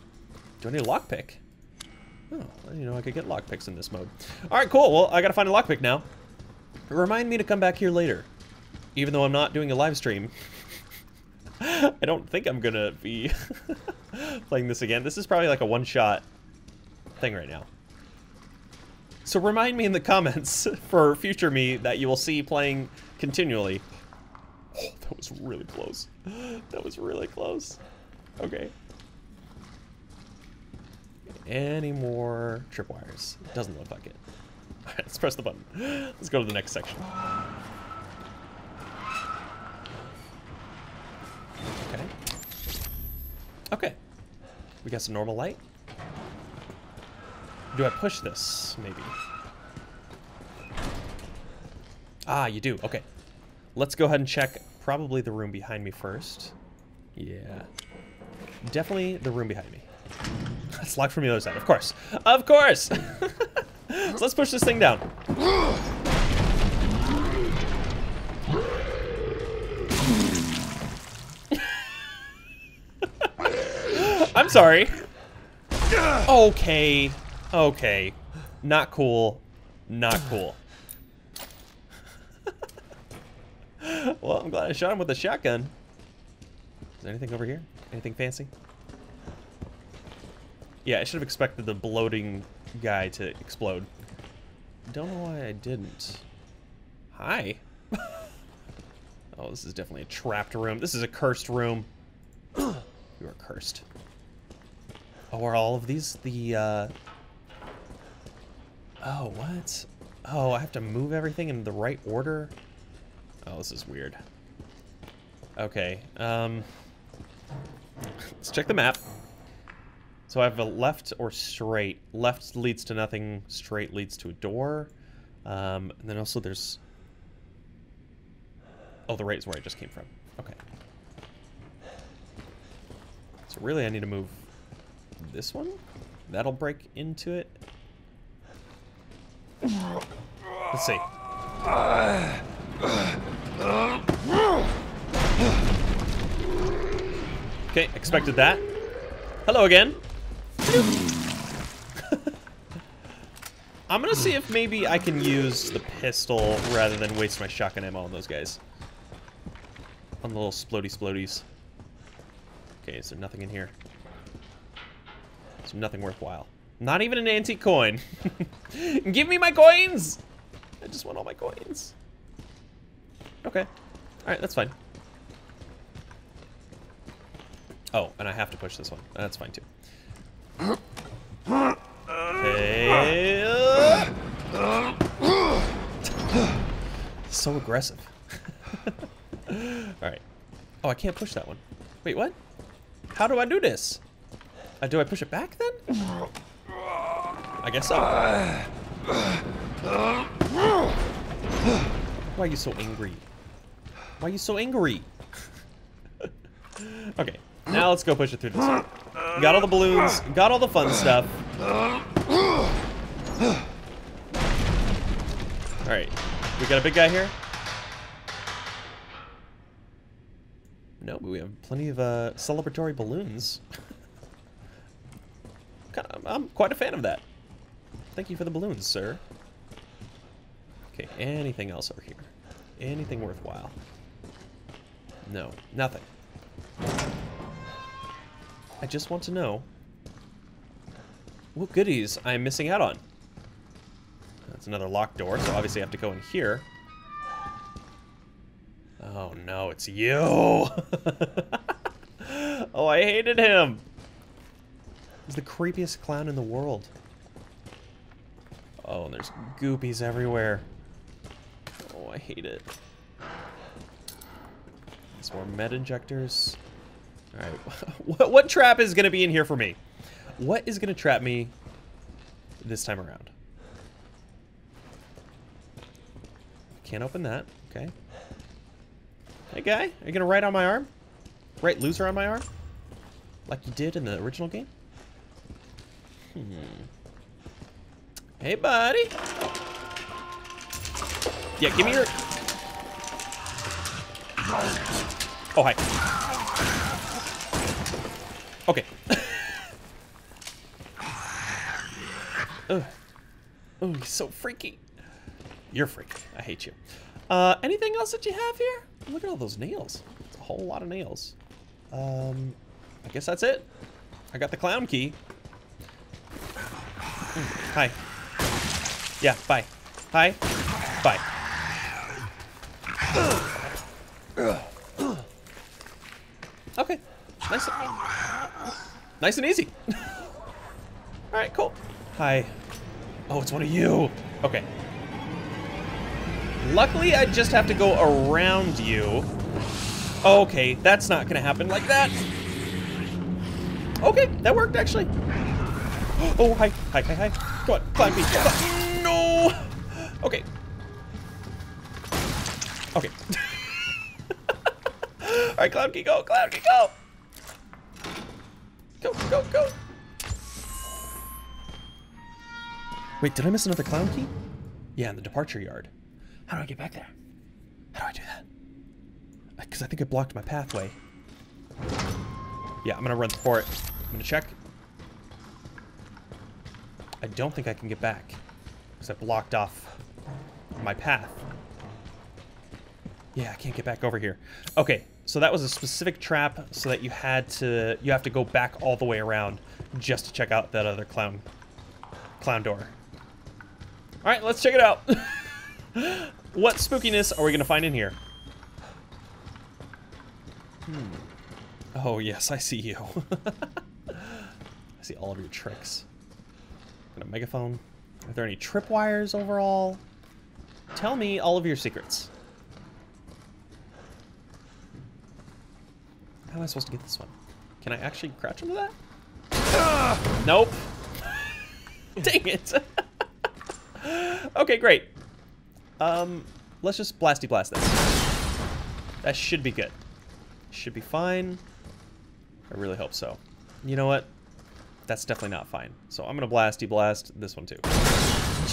do I need a lockpick? Oh, you know, I could get lockpicks in this mode. All right, cool. Well, I gotta find a lockpick now. Remind me to come back here later, even though I'm not doing a live stream. I don't think I'm gonna be playing this again. This is probably like a one-shot thing right now. So remind me in the comments for future me that you will see playing continually. Oh, that was really close. That was really close. Okay. Any more tripwires? Doesn't look like it. All right, let's press the button. Let's go to the next section. Okay. Okay. We got some normal light. Do I push this? Maybe. Ah, you do. Okay. Let's go ahead and check probably the room behind me first. Yeah. Definitely the room behind me. It's locked from the other side, of course. Of course! So let's push this thing down. I'm sorry. Okay. Okay. Not cool. Not cool. Well, I'm glad I shot him with a shotgun. Is there anything over here? Anything fancy? Yeah, I should have expected the bloating guy to explode. Don't know why I didn't. Hi. Oh, this is definitely a trapped room. This is a cursed room. You are cursed. Oh, are all of these the, uh... Oh, what? Oh, I have to move everything in the right order? Oh, this is weird. Okay, um... let's check the map. So I have a left or straight. Left leads to nothing, straight leads to a door. Um, and then also there's... Oh, the right is where I just came from. Okay. So really I need to move this one? That'll break into it. Let's see. Okay, expected that. Hello again. I'm gonna see if maybe I can use the pistol rather than waste my shotgun ammo on those guys. On the little splody sploties. Okay, is there nothing in here? There's nothing worthwhile. Not even an antique coin. Give me my coins! I just want all my coins. Okay. Alright, that's fine. Oh, and I have to push this one. That's fine, too. Hey, uh. So aggressive. Alright. Oh, I can't push that one. Wait, what? How do I do this? Uh, do I push it back, then? I guess so. Why are you so angry? Why are you so angry? Okay, now let's go push it through this one. Got all the balloons, got all the fun stuff. Alright, we got a big guy here? No, but we have plenty of uh, celebratory balloons. I'm quite a fan of that. Thank you for the balloons, sir. Okay, anything else over here? Anything worthwhile? No, nothing. I just want to know what goodies I'm missing out on. That's another locked door, so obviously I have to go in here. Oh no, it's you! Oh, I hated him! He's the creepiest clown in the world. Oh, and there's goopies everywhere. Oh, I hate it. There's more med injectors. Alright, what, what trap is gonna be in here for me? What is gonna trap me this time around? Can't open that, okay. Hey guy, are you gonna write on my arm? Write loser on my arm? Like you did in the original game? Hmm. Hey buddy! Yeah, give me your... Oh, hi. Okay. Ugh. Oh, he's so freaky. You're freaky. I hate you. Uh, anything else that you have here? Look at all those nails. It's a whole lot of nails. Um, I guess that's it. I got the clown key. Mm, hi. Yeah, bye. Hi. Bye. Okay. Nice. Nice and easy. Alright, cool. Hi. Oh, it's one of you. Okay. Luckily, I just have to go around you. Okay, that's not gonna happen like that. Okay, that worked actually. Oh, hi, hi, hi, hi. Go on, climb me. Climb. No! Okay. Okay. Alright, Clown Key, go, Clown Key, go! Go, go, go! Wait, did I miss another Clown Key? Yeah, in the departure yard. How do I get back there? How do I do that? Because I think I blocked my pathway. Yeah, I'm gonna run for it. I'm gonna check. I don't think I can get back because I blocked off my path. Yeah, I can't get back over here. Okay, so that was a specific trap so that you had to, you have to go back all the way around just to check out that other clown, clown door. All right, let's check it out. What spookiness are we gonna find in here? Hmm. Oh yes, I see you. I see all of your tricks. A megaphone. Are there any tripwires overall? Tell me all of your secrets. How am I supposed to get this one? Can I actually crouch into that? Ah! Nope. Dang it. Okay, great. Um, let's just blasty blast this. That should be good. Should be fine. I really hope so. You know what? That's definitely not fine. So I'm gonna blasty blast this one too.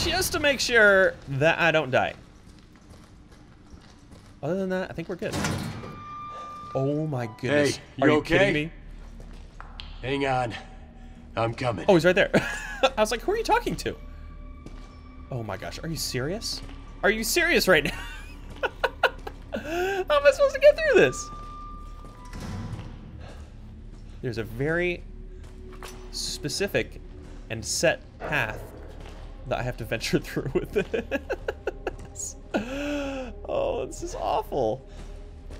Just to make sure that I don't die. Other than that, I think we're good. Oh my goodness. Hey, you Are you okay? kidding me? Hang on. I'm coming. Oh, he's right there. I was like, who are you talking to? Oh my gosh, are you serious? Are you serious right now? How am I supposed to get through this? There's a very specific and set path that I have to venture through with this. Oh, this is awful.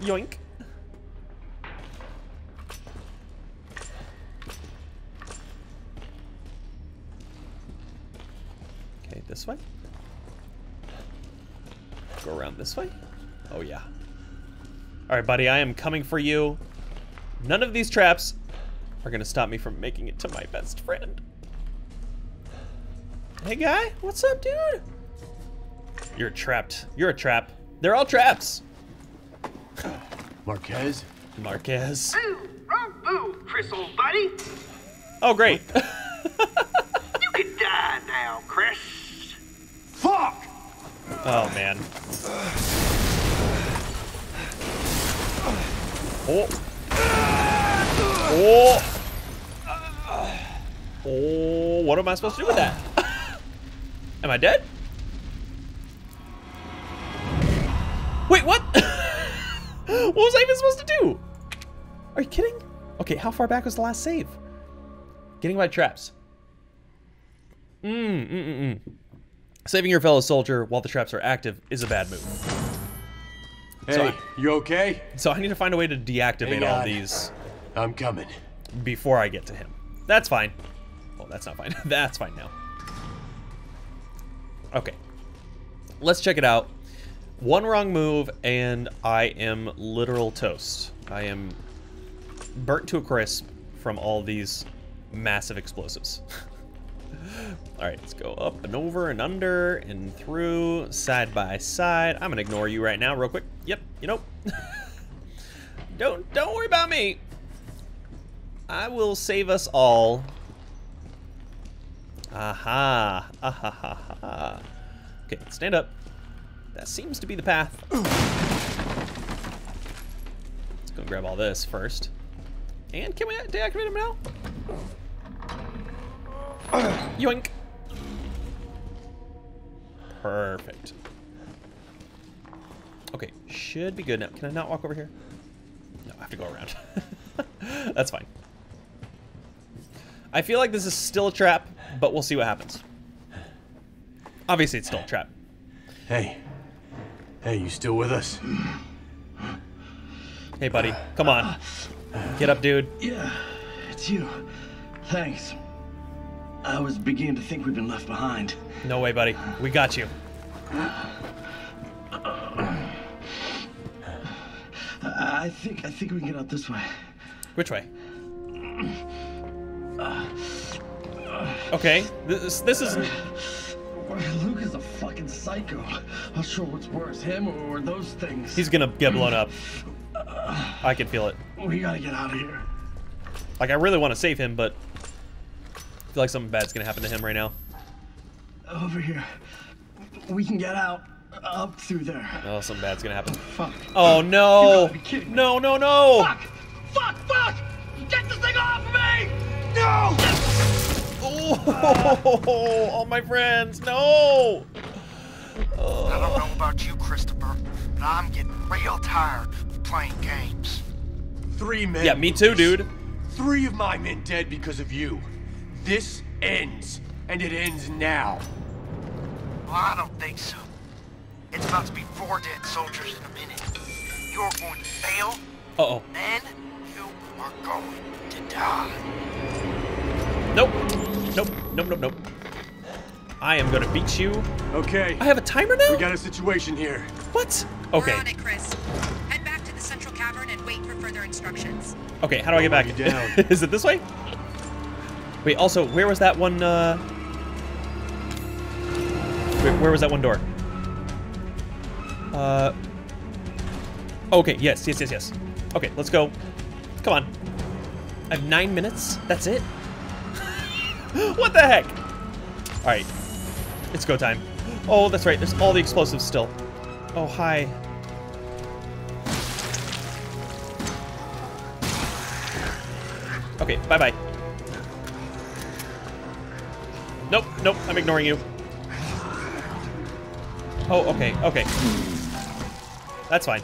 Yoink. Okay, this way. Go around this way. Oh, yeah. All right, buddy, I am coming for you. None of these traps are gonna stop me from making it to my best friend. Hey, guy, what's up, dude? You're trapped. You're a trap. They're all traps. Marquez? Marquez. Oh, oh, oh, Chris, old buddy. Oh, great. You could die now, Chris. Fuck! Oh, man. Oh. Oh. Oh, what am I supposed to do with that? Am I dead? Wait, what? What was I even supposed to do? Are you kidding? Okay, how far back was the last save? Getting by traps. Mm, mm, mm, mm. Saving your fellow soldier while the traps are active is a bad move. Hey, so I, you okay? So I need to find a way to deactivate all these. I'm coming. Before I get to him. That's fine. Oh, that's not fine. That's fine now. Okay, let's check it out. One wrong move and I am literal toast. I am burnt to a crisp from all these massive explosives. All right, let's go up and over and under and through, side by side. I'm gonna ignore you right now real quick. Yep, you know. Don't, don't worry about me. I will save us all. Aha, aha, aha. Okay, stand up. That seems to be the path. Let's go grab all this first. And can we deactivate him now? Yoink. Perfect. Okay, should be good now. Can I not walk over here? No, I have to go around. That's fine. I feel like this is still a trap, but we'll see what happens. Obviously, it's still a trap. Hey. Hey, you still with us? Hey, buddy. Come on. Get up, dude. Yeah, it's you. Thanks. I was beginning to think we've been left behind. No way, buddy. We got you. I think I think we can get out this way. Which way? Okay. This this is. Luke is a fucking psycho. Not sure what's worse, him or those things. He's gonna get blown up. I can feel it. We gotta get out of here. Like, I really want to save him, but I feel like something bad's gonna happen to him right now. Over here. We can get out. Up through there. Oh, something bad's gonna happen. Oh, fuck. Oh no! No, no, no! Fuck! Fuck! Fuck! Get this thing off of me! No! Oh, all my friends, no! Oh. I don't know about you, Christopher, but I'm getting real tired of playing games. Three men. Yeah, me too, dude. Three of my men dead because of you. This ends, and it ends now. Well, I don't think so. It's about to be four dead soldiers in a minute. You're going to fail. Uh-oh. Then you are going to die. Nope. Nope. Nope. Nope. Nope. I am going to beat you. Okay. I have a timer now? We got a situation here. What? Okay. We're on it, Chris. Head back to the central cavern and wait for further instructions. Okay, how do I get back? Down. Is it this way? Wait, also, where was that one, uh... Wait, where was that one door? Uh, okay, yes, yes, yes, yes. Okay, let's go. Come on. I have nine minutes. That's it? What the heck? All right. It's go time. Oh, that's right. There's all the explosives still. Oh, hi. Okay, bye-bye. Nope, nope, I'm ignoring you. Oh, okay, okay. That's fine.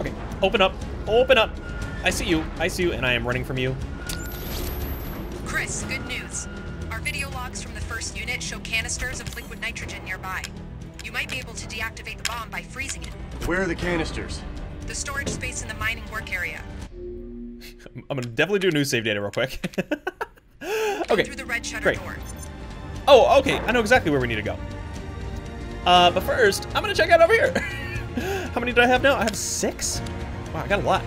Okay, open up, open up. I see you, I see you, and I am running from you. guys, good news. Our video logs from the first unit show canisters of liquid nitrogen nearby. You might be able to deactivate the bomb by freezing it. Where are the canisters? The storage space in the mining work area. I'm gonna definitely do a new save data real quick. Okay, through the red shutter great. Door. Oh, okay, I know exactly where we need to go. Uh, but first, I'm gonna check out over here. How many do I have now? I have six? Wow, I got a lot.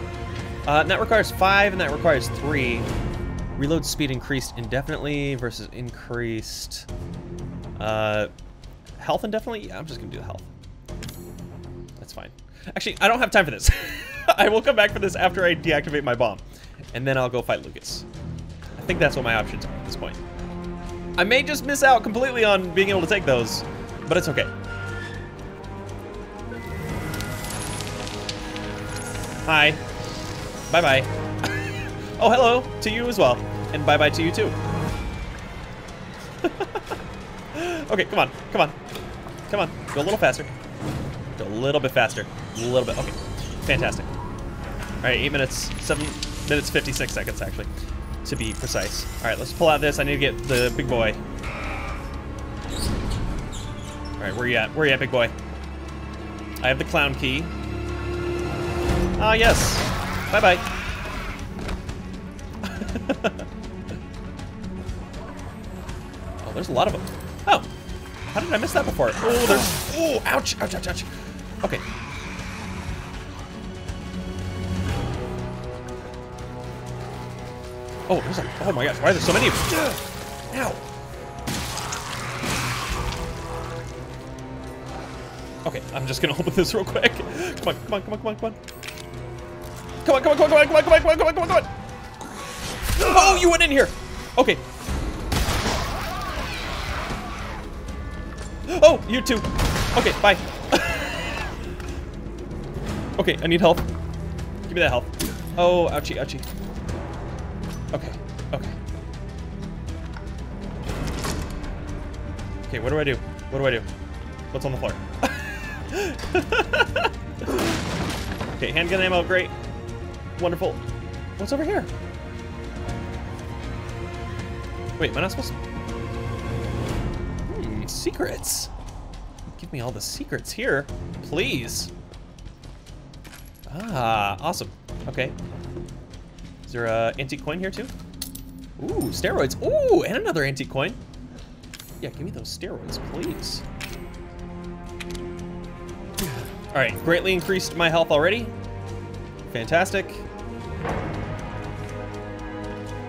Uh, and that requires five, and that requires three. Reload speed increased indefinitely versus increased uh, health indefinitely? Yeah, I'm just gonna do the health. That's fine. Actually, I don't have time for this. I will come back for this after I deactivate my bomb, and then I'll go fight Lucas. I think that's what my options are at this point. I may just miss out completely on being able to take those, but it's okay. Hi. Bye-bye. Oh, hello to you as well. And bye-bye to you too. Okay, come on, come on. Come on, go a little faster. Go a little bit faster, a little bit, okay. Fantastic. All right, eight minutes, seven minutes, fifty-six seconds actually, to be precise. All right, let's pull out this. I need to get the big boy. All right, where you at? Where you at, big boy? I have the clown key. Ah, yes. Bye-bye. Oh, there's a lot of them. Oh, how did I miss that before? Oh, there's, oh, ouch, ouch, ouch, ouch. Okay. Oh, there's a, oh my gosh, why are there so many of them? Ow. Okay, I'm just gonna open this real quick. Come on, come on, come on, come on, come on. Come on, come on, come on, come on, come on, come on, come on, come on, come on. Oh, you went in here. Okay. Oh, you too. Okay, bye. Okay, I need help. Give me that help. Oh, ouchie, ouchie. Okay, okay. Okay, what do I do? What do I do? What's on the floor? Okay, handgun ammo, great. Wonderful. What's over here? Wait, am I not supposed to? Hmm, secrets. Give me all the secrets here, please. Ah, awesome. Okay. Is there a antique coin here too? Ooh, steroids. Ooh, and another antique coin. Yeah, give me those steroids, please. All right, greatly increased my health already. Fantastic.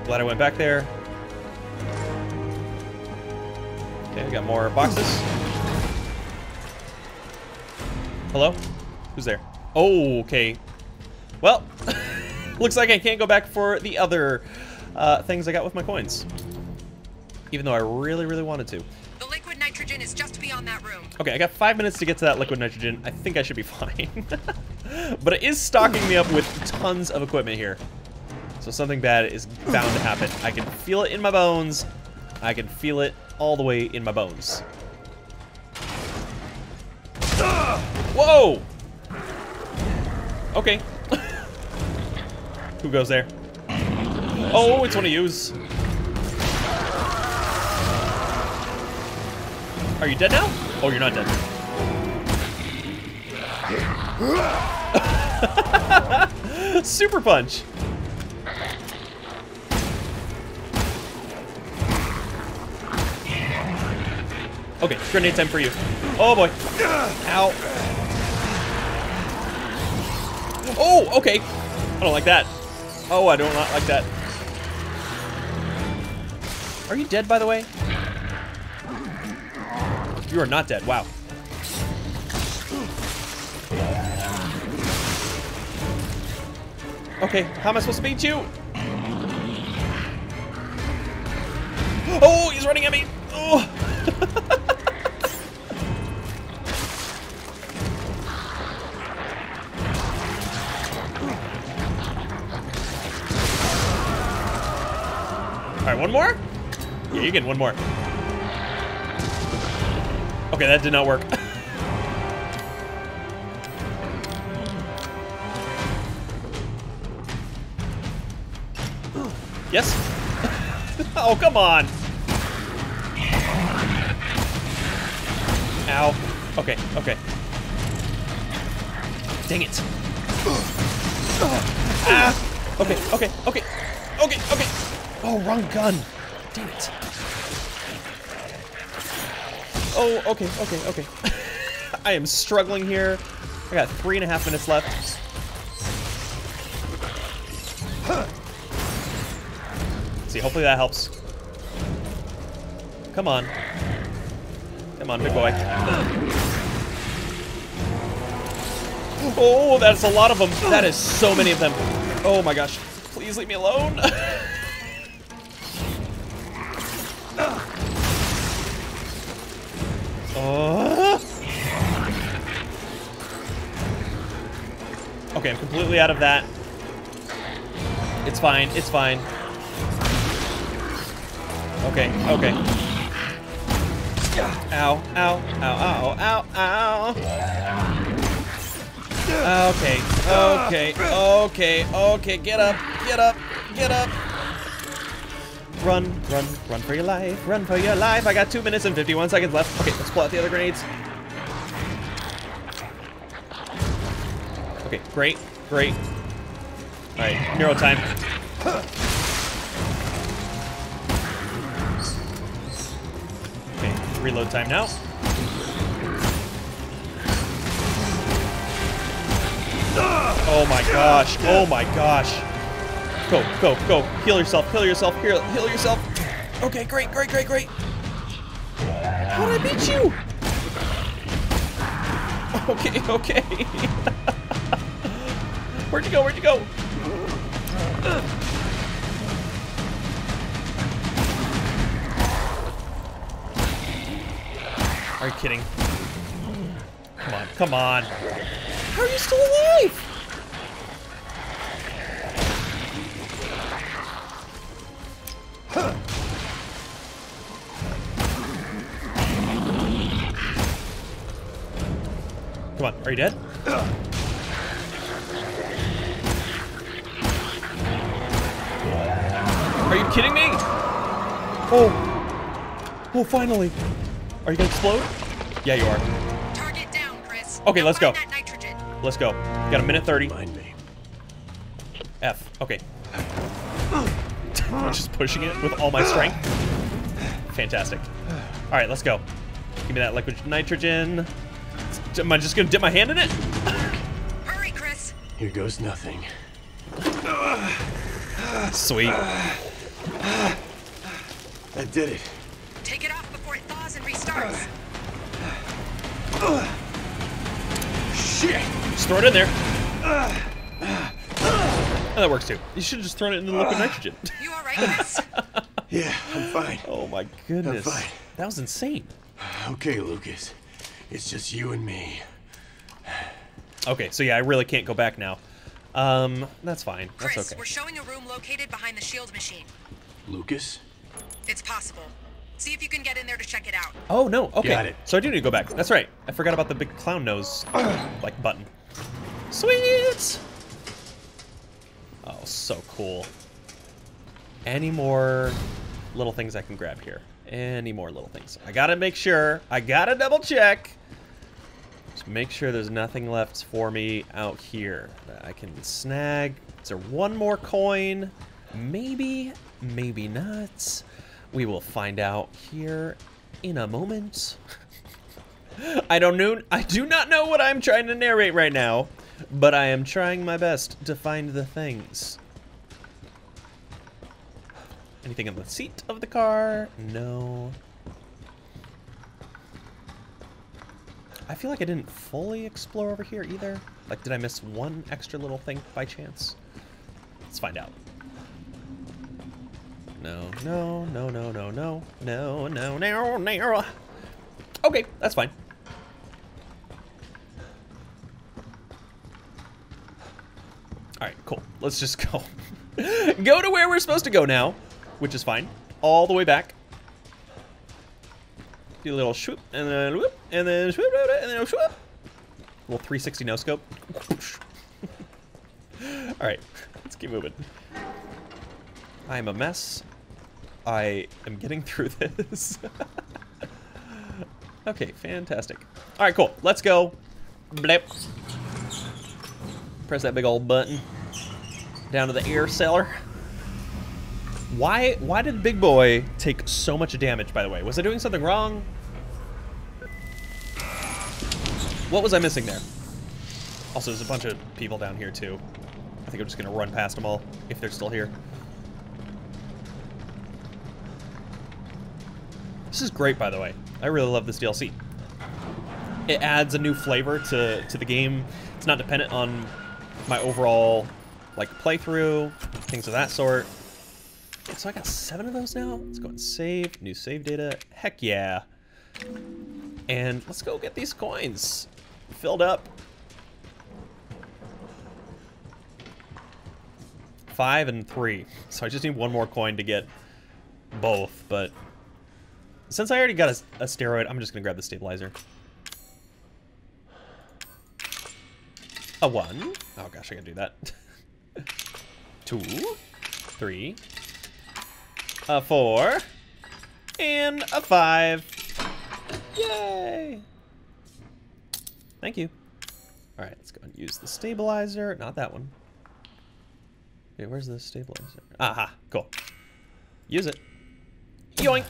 Glad I went back there. Okay, we got more boxes. Hello? Who's there? Oh, okay. Well, looks like I can't go back for the other uh, things I got with my coins. Even though I really, really wanted to. The liquid nitrogen is just beyond that room. Okay, I got five minutes to get to that liquid nitrogen. I think I should be fine. But it is stocking me up with tons of equipment here. So something bad is bound to happen. I can feel it in my bones. I can feel it all the way in my bones. Ugh! Whoa! Okay. Who goes there? Oh, it's one of yous. Are you dead now? Oh, you're not dead. Super punch. Okay, grenade time for you. Oh boy. Ow. Oh, okay. I don't like that. Oh, I do not like that. Are you dead, by the way? You are not dead, wow. Okay, how am I supposed to beat you? Oh, he's running at me. Oh. One more? Yeah, you get one more. Okay, that did not work. Yes? Oh, come on. Ow. Okay, okay. Dang it. Ah. Okay, okay, okay. Okay, okay. Oh, wrong gun. Dang it. Oh, okay, okay, okay. I am struggling here. I got three and a half minutes left. Huh. See, hopefully that helps. Come on. Come on, big boy. Oh, that's a lot of them. That is so many of them. Oh my gosh. Please leave me alone. uh. Okay, I'm completely out of that. It's fine, it's fine. Okay, okay. Ow, ow, ow, ow, ow, ow. Okay, okay, okay, okay. Get up, get up, get up. Run, run, run for your life, run for your life. I got two minutes and fifty-one seconds left. Okay, let's pull out the other grenades. Okay, great, great. All right, Neuro time. Reload time now. Oh my gosh. Oh my gosh. Go, go, go. Heal yourself. Heal yourself. Heal, heal yourself. Okay, great, great, great, great. How did I beat you? Okay, okay. Where'd you go? Where'd you go? Ugh. Are you kidding? Come on, come on. How are you still alive? Huh. Come on, are you dead? Uh. Are you kidding me? Oh. Oh, finally. Are you gonna explode? Yeah, you are. Target down, Chris. Okay, now let's go. Let's go. Got a minute thirty. Mind me. F. Okay. I'm just pushing it with all my strength. Fantastic. All right, let's go. Give me that liquid nitrogen. Am I just gonna dip my hand in it? Hurry, Chris. Here goes nothing. Sweet. I did it. Take it off before it thaws and restarts. Uh, uh, shit! Just throw it in there. Uh, uh, oh, that works too. You should have just thrown it in the liquid uh, nitrogen. You all right, Chris? Yeah, I'm fine. Oh my goodness. I'm fine. That was insane. Okay, Lucas. It's just you and me. Okay, so yeah, I really can't go back now. Um, that's fine. Chris, that's okay. We're showing a room located behind the shield machine. Lucas? It's possible. See if you can get in there to check it out. Oh, no. Okay. Got it. So I do need to go back. That's right. I forgot about the big clown nose, like, button. Sweet! Oh, so cool. Any more little things I can grab here? Any more little things? I gotta make sure. I gotta double check. Just make sure there's nothing left for me out here that I can snag. Is there one more coin? Maybe. Maybe not. We will find out here in a moment. I don't know. I do not know what I'm trying to narrate right now, but I am trying my best to find the things. Anything in the seat of the car? No. I feel like I didn't fully explore over here either. Like, did I miss one extra little thing by chance? Let's find out. No, no, no, no, no, no, no, no, no, no. Okay, that's fine. All right, cool. Let's just go. Go to where we're supposed to go now, which is fine. All the way back. Do a little swoop, and then whoop, and then swoop, and then swoop. Little three sixty no scope. All right, let's keep moving. I'm a mess. I am getting through this. Okay, fantastic. All right, cool. Let's go. Blip. Press that big old button. Down to the air cellar. Why, why did Big Boy take so much damage, by the way? Was I doing something wrong? What was I missing there? Also, there's a bunch of people down here, too. I think I'm just going to run past them all, if they're still here. This is great, by the way. I really love this D L C. It adds a new flavor to, to the game. It's not dependent on my overall, like, playthrough, things of that sort. So I got seven of those now. Let's go and save. New save data. Heck yeah. And let's go get these coins filled up. Five and three. So I just need one more coin to get both. But since I already got a, a steroid, I'm just going to grab the stabilizer. A one. Oh gosh, I gotta do that. Two. Three. A four. And a five. Yay! Thank you. All right, let's go and use the stabilizer. Not that one. Okay, where's the stabilizer? Aha, cool. Use it. Yoink!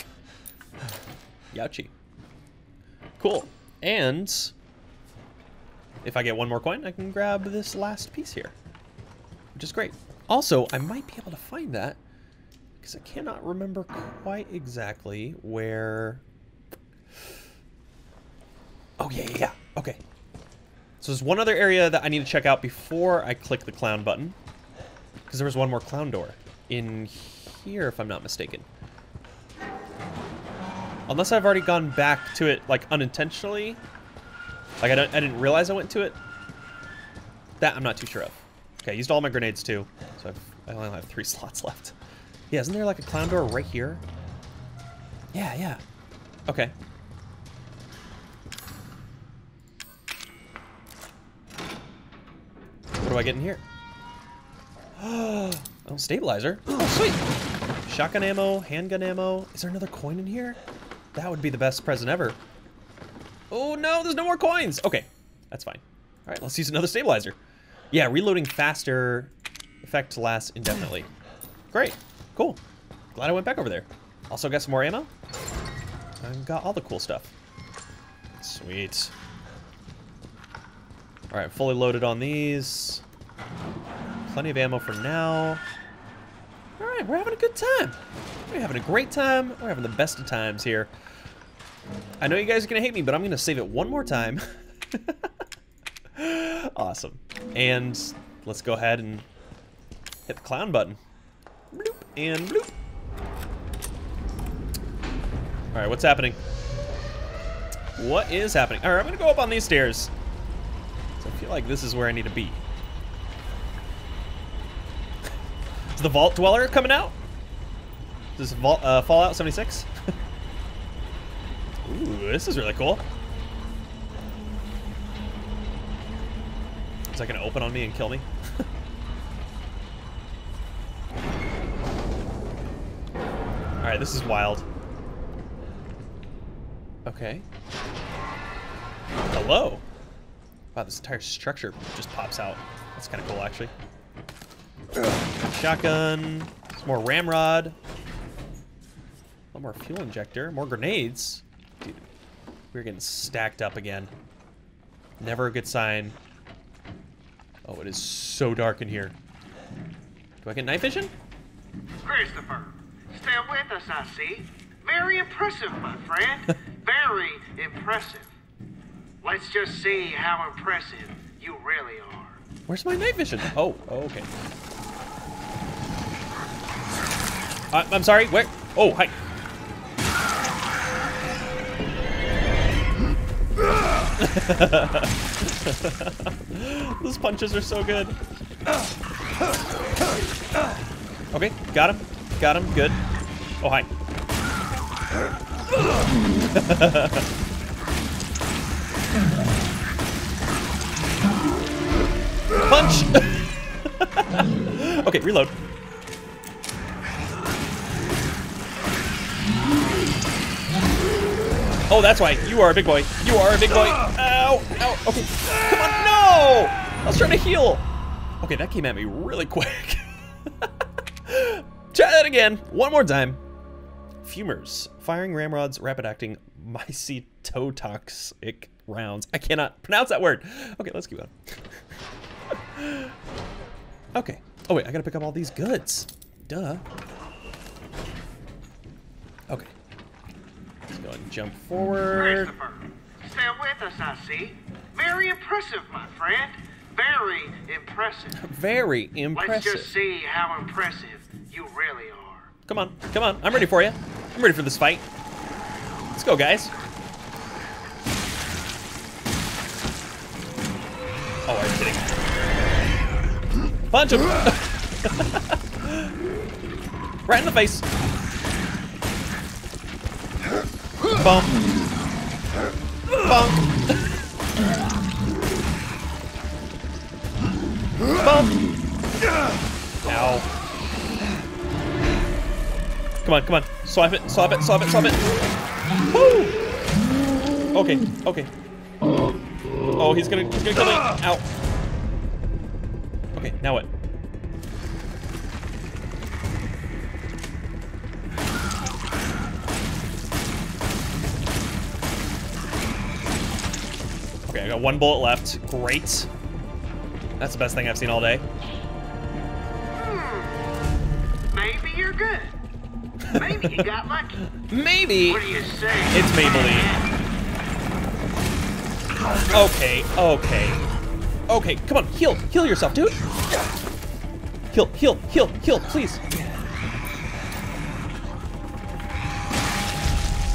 Yowchi. Cool. And if I get one more coin, I can grab this last piece here, which is great. Also, I might be able to find that because I cannot remember quite exactly where... Oh, yeah, yeah, yeah. Okay. So there's one other area that I need to check out before I click the clown button. Because there was one more clown door in here, if I'm not mistaken. Unless I've already gone back to it, like, unintentionally. Like, I, don't, I didn't realize I went to it. That I'm not too sure of. Okay, I used all my grenades, too. So I've, I only have three slots left. Yeah, isn't there, like, a clown door right here? Yeah, yeah. Okay. What do I get in here? Oh, stabilizer. Oh, sweet. Shotgun ammo, handgun ammo. Is there another coin in here? That would be the best present ever. Oh, no, there's no more coins. Okay, that's fine. All right, let's use another stabilizer. Yeah, reloading faster. Effect lasts indefinitely. Great. Cool. Glad I went back over there. Also got some more ammo. I've got all the cool stuff. Sweet. All right, fully loaded on these. Plenty of ammo for now. All right, we're having a good time. We're having a great time. We're having the best of times here. I know you guys are going to hate me, but I'm going to save it one more time. Awesome. And let's go ahead and hit the clown button. Bloop and bloop. All right, what's happening? What is happening? All right, I'm going to go up on these stairs. I feel like this is where I need to be. Is the Vault Dweller coming out? Is this vault, uh, Fallout seventy-six? Ooh, this is really cool. Is that gonna open on me and kill me? Alright, this is wild. Okay. Hello. Wow, this entire structure just pops out. That's kind of cool, actually. Shotgun. Some more ramrod. One more fuel injector. More grenades. Dude, we're getting stacked up again. Never a good sign. Oh, it is so dark in here. Do I get night vision? Christopher, still with us, I see. Very impressive, my friend. Very impressive. Let's just see how impressive you really are. Where's my night vision? Oh, okay. Uh, I'm sorry, where? Oh, hi. Those punches are so good. Okay, got him. Got him, good. Oh, hi. Punch! Okay, reload. Oh, that's why. You are a big boy. You are a big boy. Ow. Ow. Okay. Come on. No! I was trying to heal. Okay, that came at me really quick. Try that again. One more time. Fumers. Firing ramrods, rapid-acting mycotoxic rounds. I cannot pronounce that word. Okay, let's keep going. Okay. Oh, wait. I gotta pick up all these goods. Duh. Okay. Let's go and jump forward. Christopher, still with us, I see. Very impressive, my friend. Very impressive. Very impressive. Let's just see how impressive you really are. Come on. Come on. I'm ready for you. I'm ready for this fight. Let's go, guys. Oh, are you kidding? Punch him. Right in the face. Bump. Bump. Bump. Ow. Come on, come on. Slap it, slap it, slap it, slap it. Woo! Okay, okay. Oh, he's gonna, he's gonna kill me. Ow. Okay, now what? Okay, I got one bullet left. Great. That's the best thing I've seen all day. Hmm. Maybe you're good. Maybe you got lucky. Maybe. What do you say? It's Maybelline. Okay, okay. Okay, come on, heal, heal yourself, dude. Heal, heal, heal, heal, please.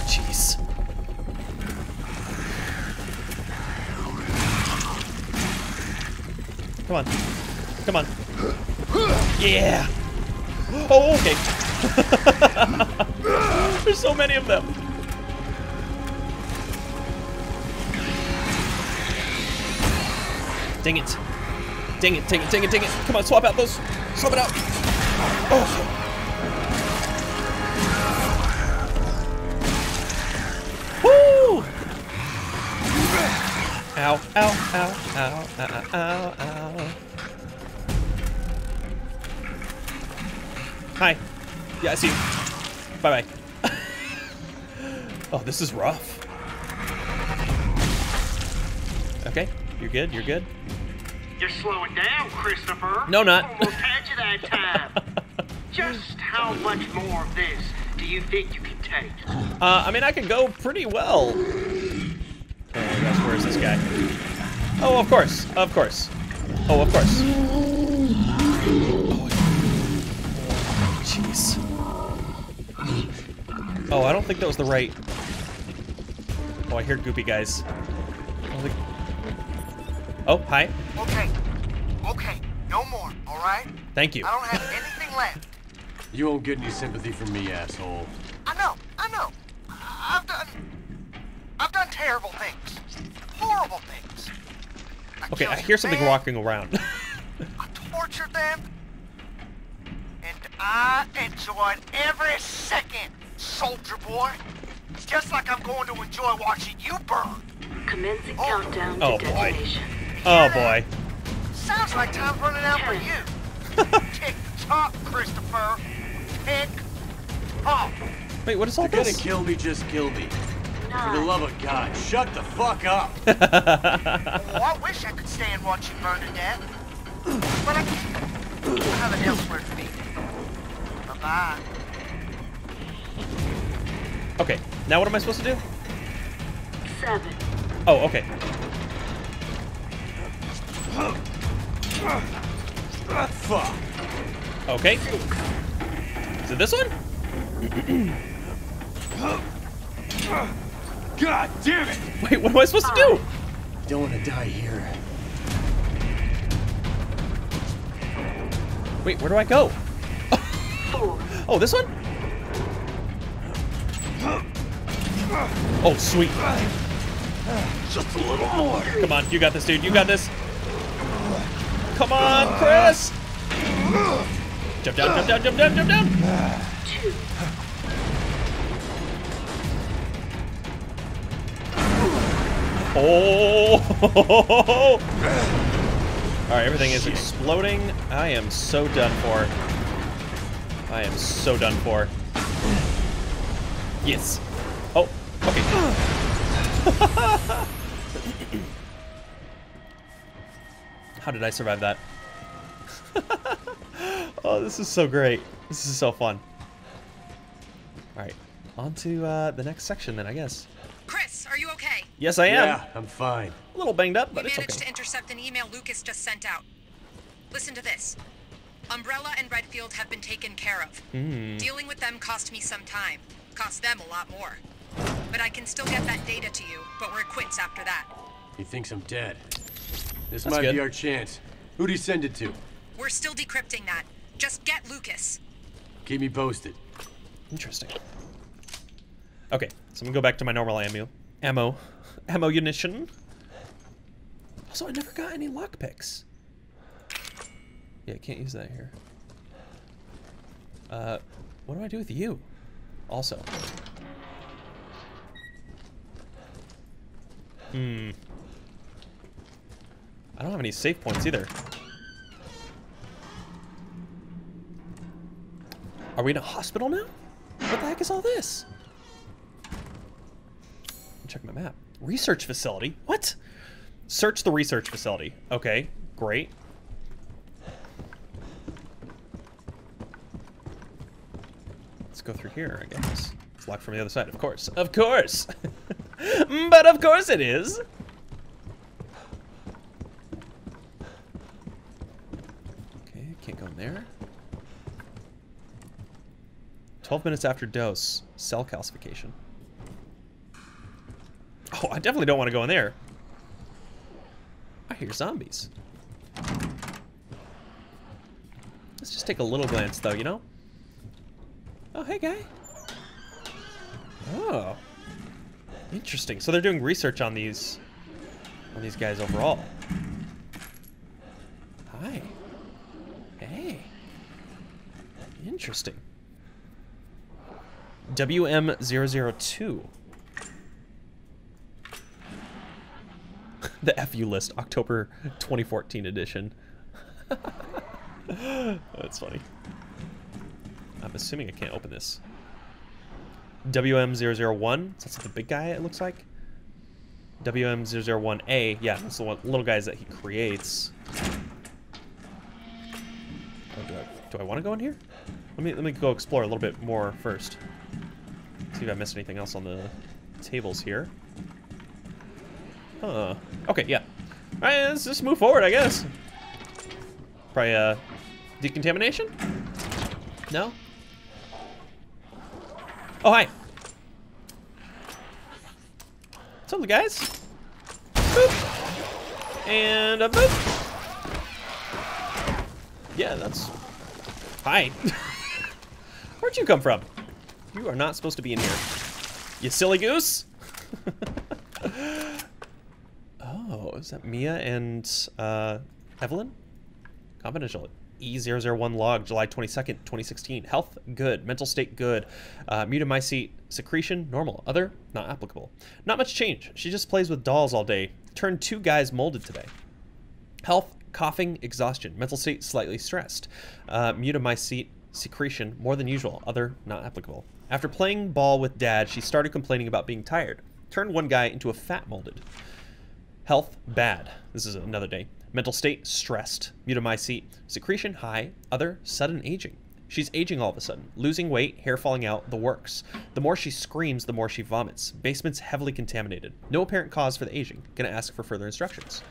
Jeez. Come on, come on. Yeah. Oh, okay. There's so many of them. Dang it. Dang it, dang it, dang it, dang it. Come on, swap out those. Swap it out. Oh. Woo! Ow, ow, ow, ow, ow, ow, ow. Hi. Yeah, I see. Bye-bye. Oh, this is rough. Okay, you're good, you're good. You're slowing down, Christopher. No, not. We'll catch you that time. Just how much more of this do you think you can take? Uh, I mean, I can go pretty well. Oh, my gosh, where is this guy? Oh, of course, of course. Oh, of course. Oh, jeez. Oh, I don't think that was the right. Oh, I hear goopy guys. I don't think... Oh, hi. Okay, okay, no more, all right? Thank you. I don't have anything left. You won't get any sympathy from me, asshole. I know, I know. I've done, I've done terrible things, horrible things. I okay, I hear something man. walking around. I tortured them, and I enjoyed every second. Soldier boy, just like I'm going to enjoy watching you burn. Commencing oh. countdown to oh, detonation. Boy. Oh boy. Sounds like time's running out for you. Tick tock, Christopher. Tick tock. Wait, what is all You're this? You're gonna kill me, just kill me. Nine. For the love of God, shut the fuck up. Oh, I wish I could stay and watch you burn to death, but I can't. I have an elsewhere to be. Bye bye. Okay, now what am I supposed to do? Seven. Oh, okay. Fuck. Okay. Is it this one? God damn it! Wait, what am I supposed to do? Don't want to die here. Wait, where do I go? Four. Oh, this one? Oh, sweet. Just a little more. Come on, you got this, dude. You got this. Come on, Chris. Jump down, jump down, jump down, jump down. Two. Oh! Alright, everything is exploding. I am so done for. I am so done for. Yes. Oh, okay. How did I survive that? Oh, this is so great. This is so fun. Alright, on to uh, the next section then, I guess. Chris, are you okay? Yes, I am. Yeah, I'm fine. A little banged up, but we it's okay. We managed to intercept an email Lucas just sent out. Listen to this. Umbrella and Redfield have been taken care of. Mm. Dealing with them cost me some time. Cost them a lot more. But I can still get that data to you, but we're quits after that. He thinks I'm dead. This That's might good. be our chance. Who'd he send it to? We're still decrypting that. Just get Lucas. Keep me posted. Interesting. Okay, so I'm gonna go back to my normal ammo. Ammo. Ammo unition. Also, I never got any lockpicks. Yeah, can't use that here. Uh, what do I do with you? Also. Hmm. I don't have any save points either. Are we in a hospital now? What the heck is all this? Check my map. Research facility? What? Search the research facility. Okay, great. Let's go through here, I guess. It's locked from the other side, of course. Of course! But of course it is! Okay, can't go in there. twelve minutes after dose, cell calcification. Oh, I definitely don't want to go in there. I hear zombies. Let's just take a little glance, though, you know? Oh, hey, guy. Oh. Interesting. So they're doing research on these, on these guys overall. Hi. Hey. Interesting. W M zero zero two. The F U list, October twenty fourteen edition. That's funny. I'm assuming I can't open this. W M zero zero one, so that's the big guy it looks like. W M zero zero one A, yeah, that's the one, little guys that he creates. Oh, do I, do I want to go in here? Let me, let me go explore a little bit more first. See if I missed anything else on the tables here. Huh. Okay, yeah. Alright, let's just move forward, I guess. Probably, uh, decontamination? No? Oh, hi. What's up, guys? Boop. And a boop. Yeah, that's... Hi. Where'd you come from? You are not supposed to be in here. You silly goose. Oh, is that Mia and uh, Evelyn? Confidential. E zero zero one log, July twenty-second, twenty sixteen. Health, good. Mental state, good. Uh, mutamycete secretion, normal. Other, not applicable. Not much change. She just plays with dolls all day. Turned two guys molded today. Health, coughing, exhaustion. Mental state, slightly stressed. Uh, mutamycete secretion, more than usual. Other, not applicable. After playing ball with Dad, she started complaining about being tired. Turned one guy into a fat molded. Health, bad. This is another day. Mental state, stressed. Mutamycete. Secretion, high. Other, sudden aging. She's aging all of a sudden. Losing weight, hair falling out, the works. The more she screams, the more she vomits. Basement's heavily contaminated. No apparent cause for the aging. Gonna ask for further instructions.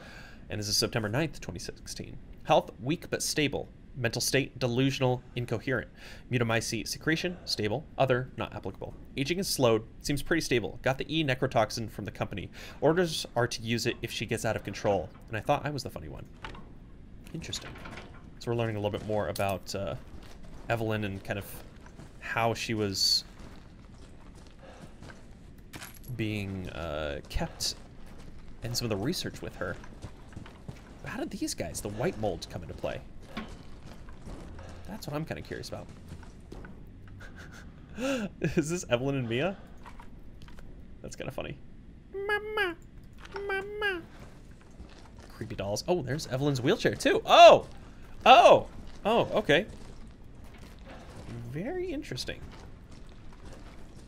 And this is September ninth, twenty sixteen. Health, weak but stable. Mental state, delusional, incoherent. Mutamycete secretion, stable. Other, not applicable. Aging is slowed. Seems pretty stable. Got the E necrotoxin from the company. Orders are to use it if she gets out of control. And I thought I was the funny one. Interesting. So we're learning a little bit more about uh, Evelyn and kind of how she was being uh, kept and some of the research with her. How did these guys, the white molds, come into play? That's what I'm kind of curious about. Is this Evelyn and Mia? That's kind of funny. Mama. Mama. Creepy dolls. Oh, there's Evelyn's wheelchair too. Oh, oh, oh, okay. Very interesting.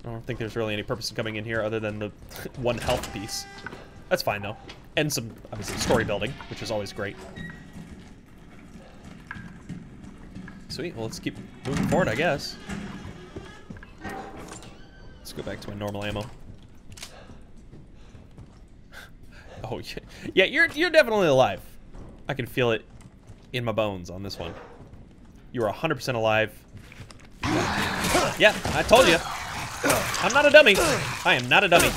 I don't think there's really any purpose in coming in here other than the one health piece. That's fine though. And some, obviously, story building, which is always great. Sweet, well, let's keep moving forward, I guess. Let's go back to my normal ammo. Oh, yeah, yeah, you're, you're definitely alive. I can feel it in my bones on this one. You are one hundred percent alive. Yeah, I told you. I'm not a dummy. I am not a dummy.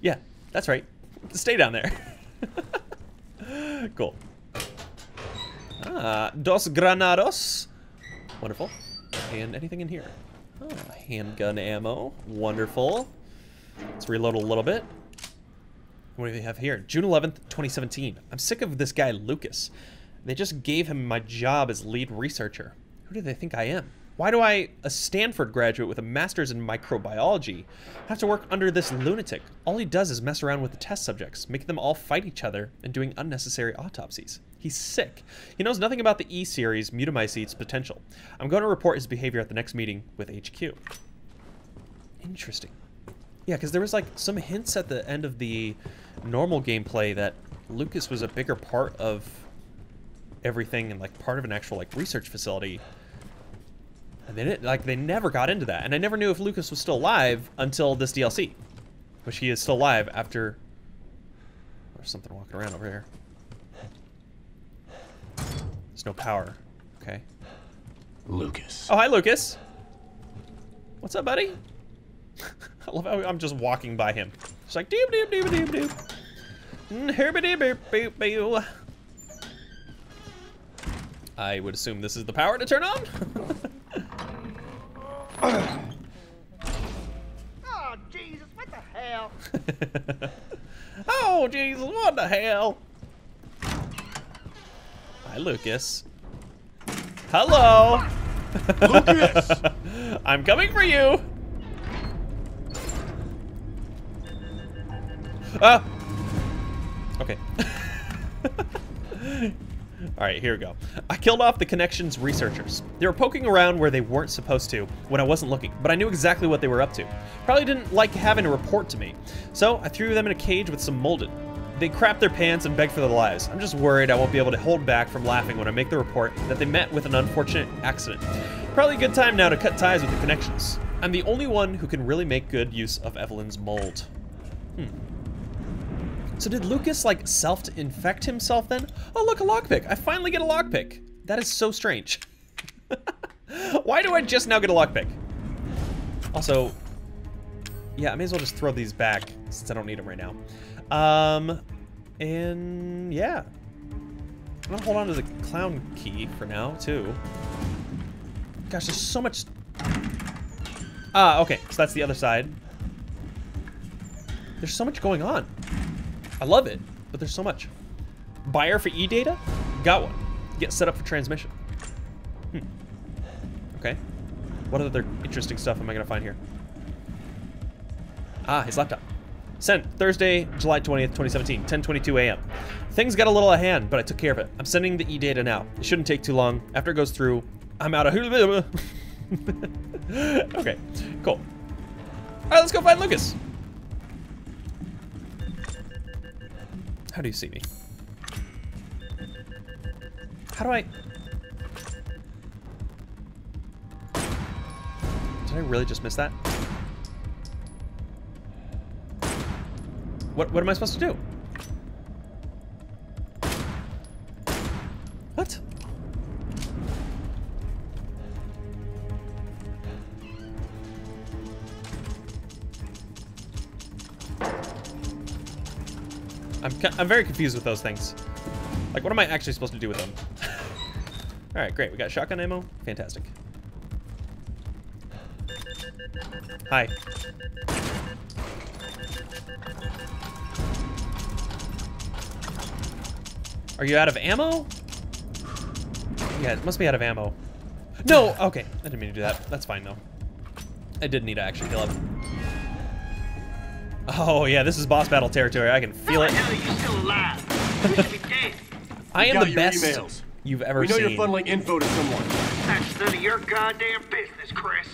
Yeah, that's right. Stay down there. Cool. Ah, dos granados. Wonderful. And anything in here? Oh, handgun ammo. Wonderful. Let's reload a little bit. What do we have here? June eleventh, twenty seventeen. I'm sick of this guy, Lucas. They just gave him my job as lead researcher. Who do they think I am? Why do I, a Stanford graduate with a master's in microbiology, have to work under this lunatic? All he does is mess around with the test subjects, making them all fight each other and doing unnecessary autopsies. He's sick. He knows nothing about the E series mutamycete's potential. I'm going to report his behavior at the next meeting with H Q. Interesting. Yeah, because there was like some hints at the end of the normal gameplay that Lucas was a bigger part of everything and like part of an actual like research facility. And they didn't, like, they never got into that. And I never knew if Lucas was still alive until this D L C, which he is still alive after. There's something walking around over here. There's no power. Okay. Lucas. Oh, hi, Lucas. What's up, buddy? I love how I'm just walking by him. It's like, doop, doop, doop, doop, doop. Herbidy, boop, boop, boop. I would assume this is the power to turn on. Oh, Jesus, what the hell? Oh, Jesus, what the hell? Hi, Lucas. Hello. Lucas! I'm coming for you. Ah. Okay. Alright, here we go. I killed off the Connections researchers. They were poking around where they weren't supposed to when I wasn't looking, but I knew exactly what they were up to. Probably didn't like having a report to me, so I threw them in a cage with some molded. They crapped their pants and begged for their lives. I'm just worried I won't be able to hold back from laughing when I make the report that they met with an unfortunate accident. Probably a good time now to cut ties with the Connections. I'm the only one who can really make good use of Evelyn's mold. Hmm. So did Lucas, like, self-infect himself then? Oh, look, a lockpick. I finally get a lockpick. That is so strange. Why do I just now get a lockpick? Also, yeah, I may as well just throw these back since I don't need them right now. Um, and yeah. I'm gonna hold on to the clown key for now, too. Gosh, there's so much... Ah, okay, so that's the other side. There's so much going on. I love it, but there's so much. Buyer for e-data? Got one. Get set up for transmission. Hmm. Okay. What other interesting stuff am I gonna find here? Ah, his laptop. Sent Thursday, July twentieth, twenty seventeen, ten twenty-two a m Things got a little out of hand, but I took care of it. I'm sending the e-data now. It shouldn't take too long. After it goes through, I'm out of hula. Okay, cool. All right, let's go find Lucas. How do you see me? How do I... Did I really just miss that? What, what am I supposed to do? What? I'm, I'm very confused with those things. Like, what am I actually supposed to do with them? All right, great. We got shotgun ammo. Fantastic. Hi. Are you out of ammo? Yeah, it must be out of ammo. No, okay. I didn't mean to do that. That's fine, though. I did need to actually heal up. Oh yeah, this is boss battle territory. I can feel it. Hell, you still alive? I am the best emails. You've ever seen. We know seen. You're funneling info to someone. That's none of your goddamn business, Chris.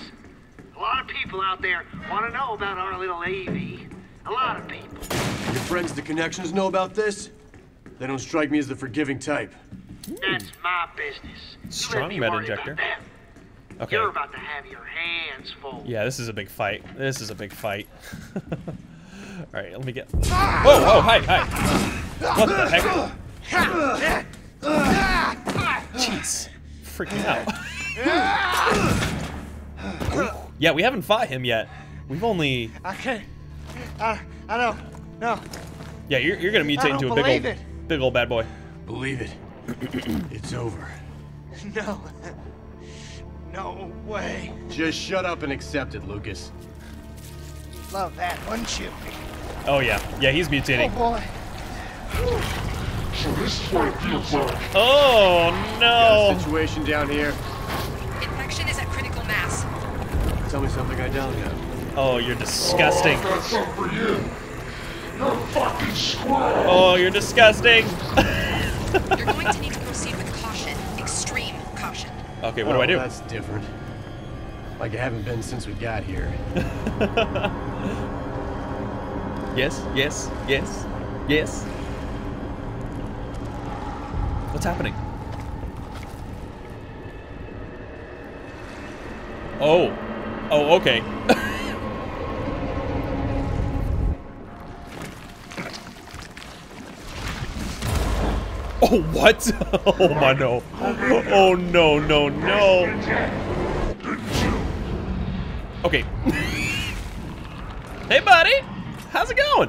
A lot of people out there want to know about our little A V. A lot of people. Your friends, the Connections, know about this? They don't strike me as the forgiving type. Ooh. That's my business. Strong med injector. Okay. You're about to have your hands full. Yeah, this is a big fight. This is a big fight. All right, let me get. Whoa, whoa, hi, hi. What the heck? Jeez, freaking out. Yeah, we haven't fought him yet. We've only. I can't. I, I don't. No. Yeah, you're you're gonna mutate into a big old, it. big old bad boy. Believe it. It's over. No. No way. Just shut up and accept it, Lucas. You'd love that, wouldn't you? Oh yeah, yeah, he's mutating. Oh boy. So this is what it feels like. Oh no. Got a situation down here. Infection is at critical mass. Tell me something I don't know. Oh, you're disgusting. Oh, that's something for you. You're a fucking squirrel. Oh, you're disgusting. You're going to need to proceed with caution, extreme caution. Okay, what oh, do I do? That's different. Like I haven't been since we got here. Yes, yes, yes, yes. What's happening? Oh. Oh, okay. Oh, what? Oh my no. Oh no, no, no. Okay. Hey buddy, how's it going?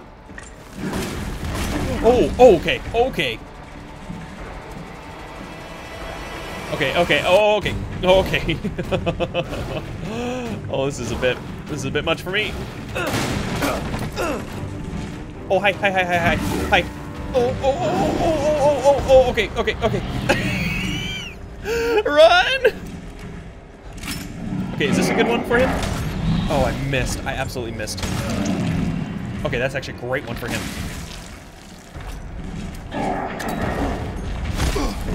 Oh, okay, okay. Okay, okay, oh, okay, okay. Oh, this is a bit, this is a bit much for me. Oh, hi, hi, hi, hi, hi, hi. Oh, oh, oh, oh, oh, oh, oh, oh, okay, okay, okay. Run! Okay, is this a good one for him? Oh, I missed, I absolutely missed. Okay, that's actually a great one for him.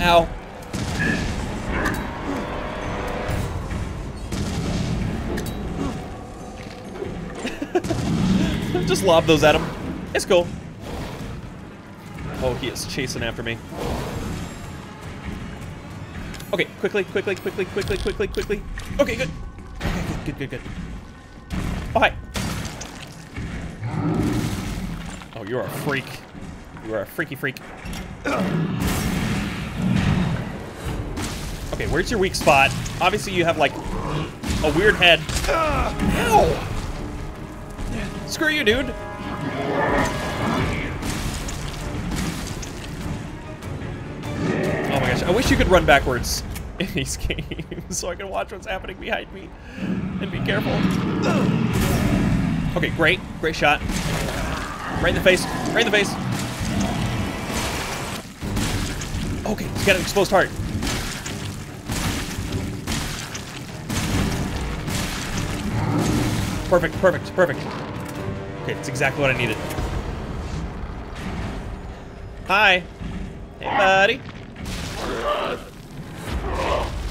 Ow. Just lob those at him. It's cool. Oh, he is chasing after me. Okay, quickly, quickly, quickly, quickly, quickly, quickly. Okay, good. Okay, good, good, good, good. Oh, hi. Oh, you're a freak. You are a freaky freak. Okay, where's your weak spot? Obviously, you have, like, a weird head. Ow! Screw you, dude. Oh my gosh, I wish you could run backwards in these games so I can watch what's happening behind me and be careful. Okay, great, great shot. Right in the face, right in the face. Okay, he's got an exposed heart. Perfect, perfect, perfect. Okay, it's exactly what I needed. Hi. Hey, buddy.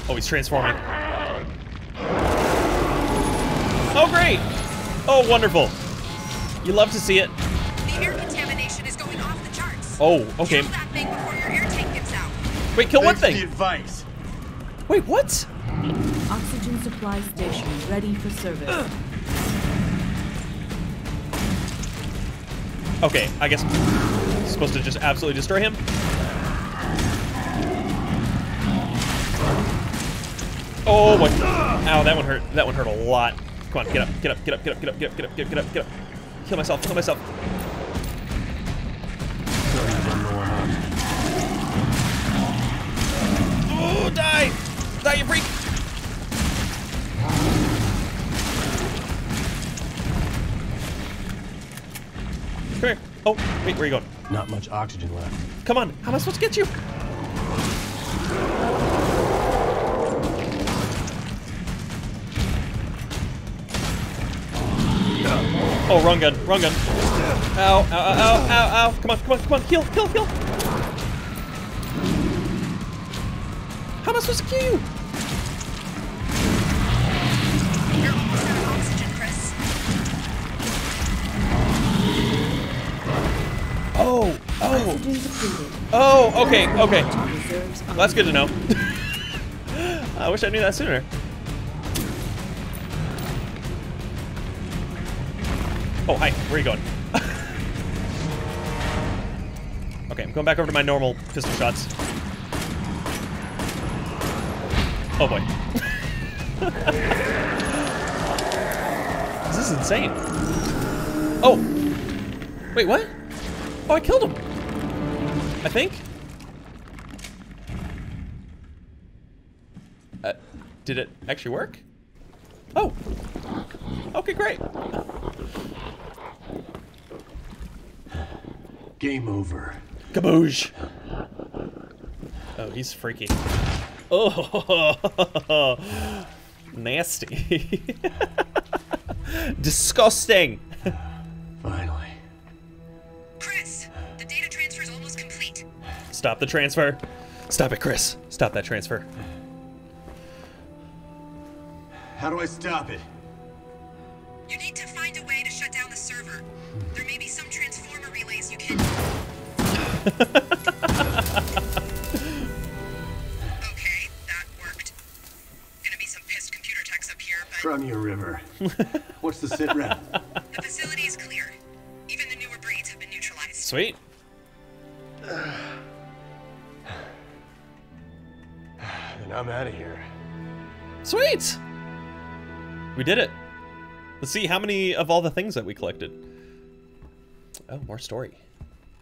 Oh, he's transforming. Oh, great. Oh, wonderful. You love to see it. The air contamination is going off the charts. Oh, okay. Kill that thing before your air tank gets out. Wait, kill one thing. Thanks for the advice. Wait, what? Oxygen supply station ready for service. Uh. Okay, I guess I'm supposed to just absolutely destroy him. Oh my! Ow, that one hurt. That one hurt a lot. Come on, get up, get up, get up, get up, get up, get up, get up, get up, get up, get up. Kill myself, kill myself. Oh, die! Die, you freak! Come here. Oh, wait, where are you going? Not much oxygen left. Come on, how am I supposed to get you? Oh, Oh, wrong gun, wrong gun. Ow, ow, ow, ow, ow, ow. Come on, come on, come on. Heal, heal, heal. How am I supposed to kill you? You're almost out of oxygen, Chris. Oh, oh. Oh, okay, okay. Well, that's good to know. I wish I knew that sooner. Oh, hi. Where are you going? Okay, I'm going back over to my normal pistol shots. Oh, boy. This is insane. Oh. Wait, what? Oh, I killed him. I think. Uh, did it actually work? Oh. Okay, great. Game over. Kaboosh. Oh, he's freaky. Oh, nasty. Disgusting. Finally. Chris, the data transfer is almost complete. Stop the transfer. Stop it, Chris. Stop that transfer. How do I stop it? You need to find a way to shut down the server. There may be some transformer relays you can... Okay, that worked. Gonna be some pissed computer techs up here, but... From your river. What's the sit rep? The facility is clear. Even the newer breeds have been neutralized. Sweet. And I'm out of here. Sweet! We did it. Let's see how many of all the things that we collected. Oh, more story.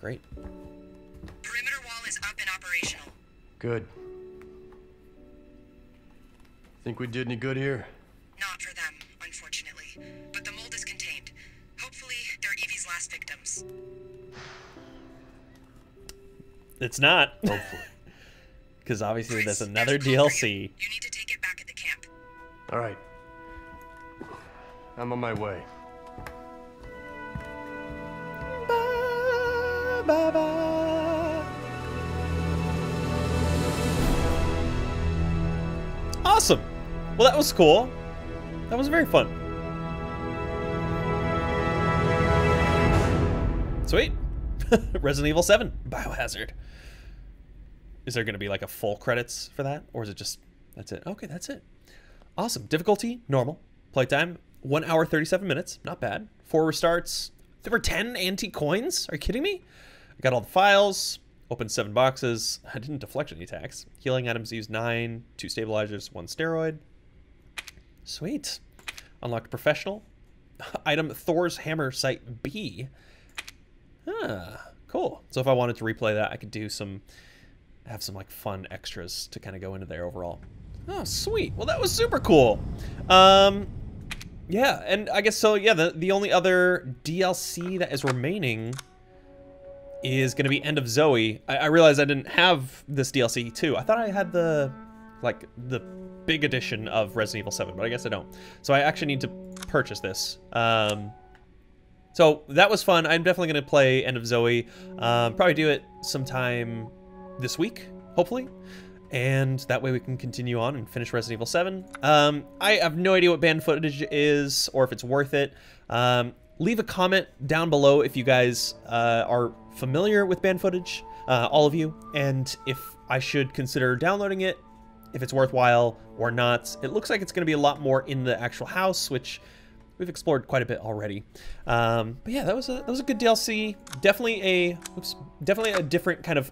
Great. Perimeter wall is up and operational. Good. Think we did any good here? Not for them, unfortunately. But the mold is contained. Hopefully, they're Evie's last victims. It's not. Hopefully. Because obviously Chris, there's another D L C. You. you need to take it back at the camp. All right. I'm on my way. Bye, bye, bye. Awesome. Well, that was cool. That was very fun. Sweet. Resident Evil seven, Biohazard. Is there going to be like a full credits for that? Or is it just, that's it? Okay, that's it. Awesome. Difficulty, normal. Playtime, one hour, thirty-seven minutes. Not bad. Four restarts. There were ten antique coins? Are you kidding me? I got all the files. Opened seven boxes. I didn't deflect any attacks. Healing items used nine. Two stabilizers. One steroid. Sweet. Unlocked professional. Item Thor's Hammer Site B. Huh. Cool. So if I wanted to replay that, I could do some... have some like fun extras to kind of go into there overall. Oh, sweet. Well, that was super cool. Um, yeah, and I guess so, yeah, the, the only other D L C that is remaining is going to be End of Zoe. I, I realized I didn't have this D L C, too. I thought I had the, like, the big edition of Resident Evil seven, but I guess I don't. So I actually need to purchase this. Um, so that was fun. I'm definitely going to play End of Zoe. Um, probably do it sometime this week, hopefully. And that way we can continue on and finish Resident Evil seven. Um, I have no idea what band footage is or if it's worth it. Um, leave a comment down below if you guys uh, are familiar with band footage, uh, all of you, and if I should consider downloading it, if it's worthwhile or not. It looks like it's going to be a lot more in the actual house, which we've explored quite a bit already. Um, but yeah, that was a that was a good D L C. Definitely a oops, definitely a different kind of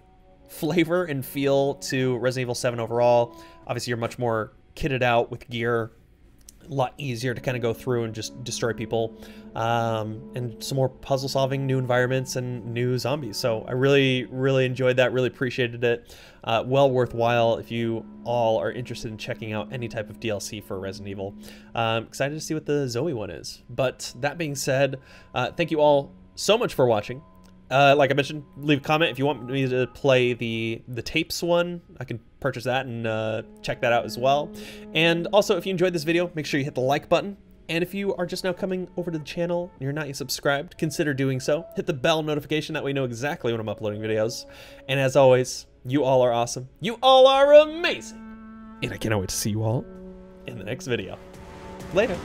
flavor and feel to Resident Evil seven overall. Obviously, you're much more kitted out with gear, a lot easier to kind of go through and just destroy people, um, and some more puzzle solving, new environments, and new zombies. So I really, really enjoyed that, really appreciated it. Uh, well worthwhile if you all are interested in checking out any type of D L C for Resident Evil. Um, excited to see what the Zoe one is. But that being said, uh, thank you all so much for watching. Uh, like I mentioned, leave a comment if you want me to play the the tapes one. I can purchase that and uh, check that out as well. And also, if you enjoyed this video, make sure you hit the like button And if you are just now coming over to the channel and you're not yet subscribed, consider doing so. Hit the bell notification, that way you know exactly when I'm uploading videos. And as always, you all are awesome. You all are amazing. And I cannot wait to see you all in the next video. Later.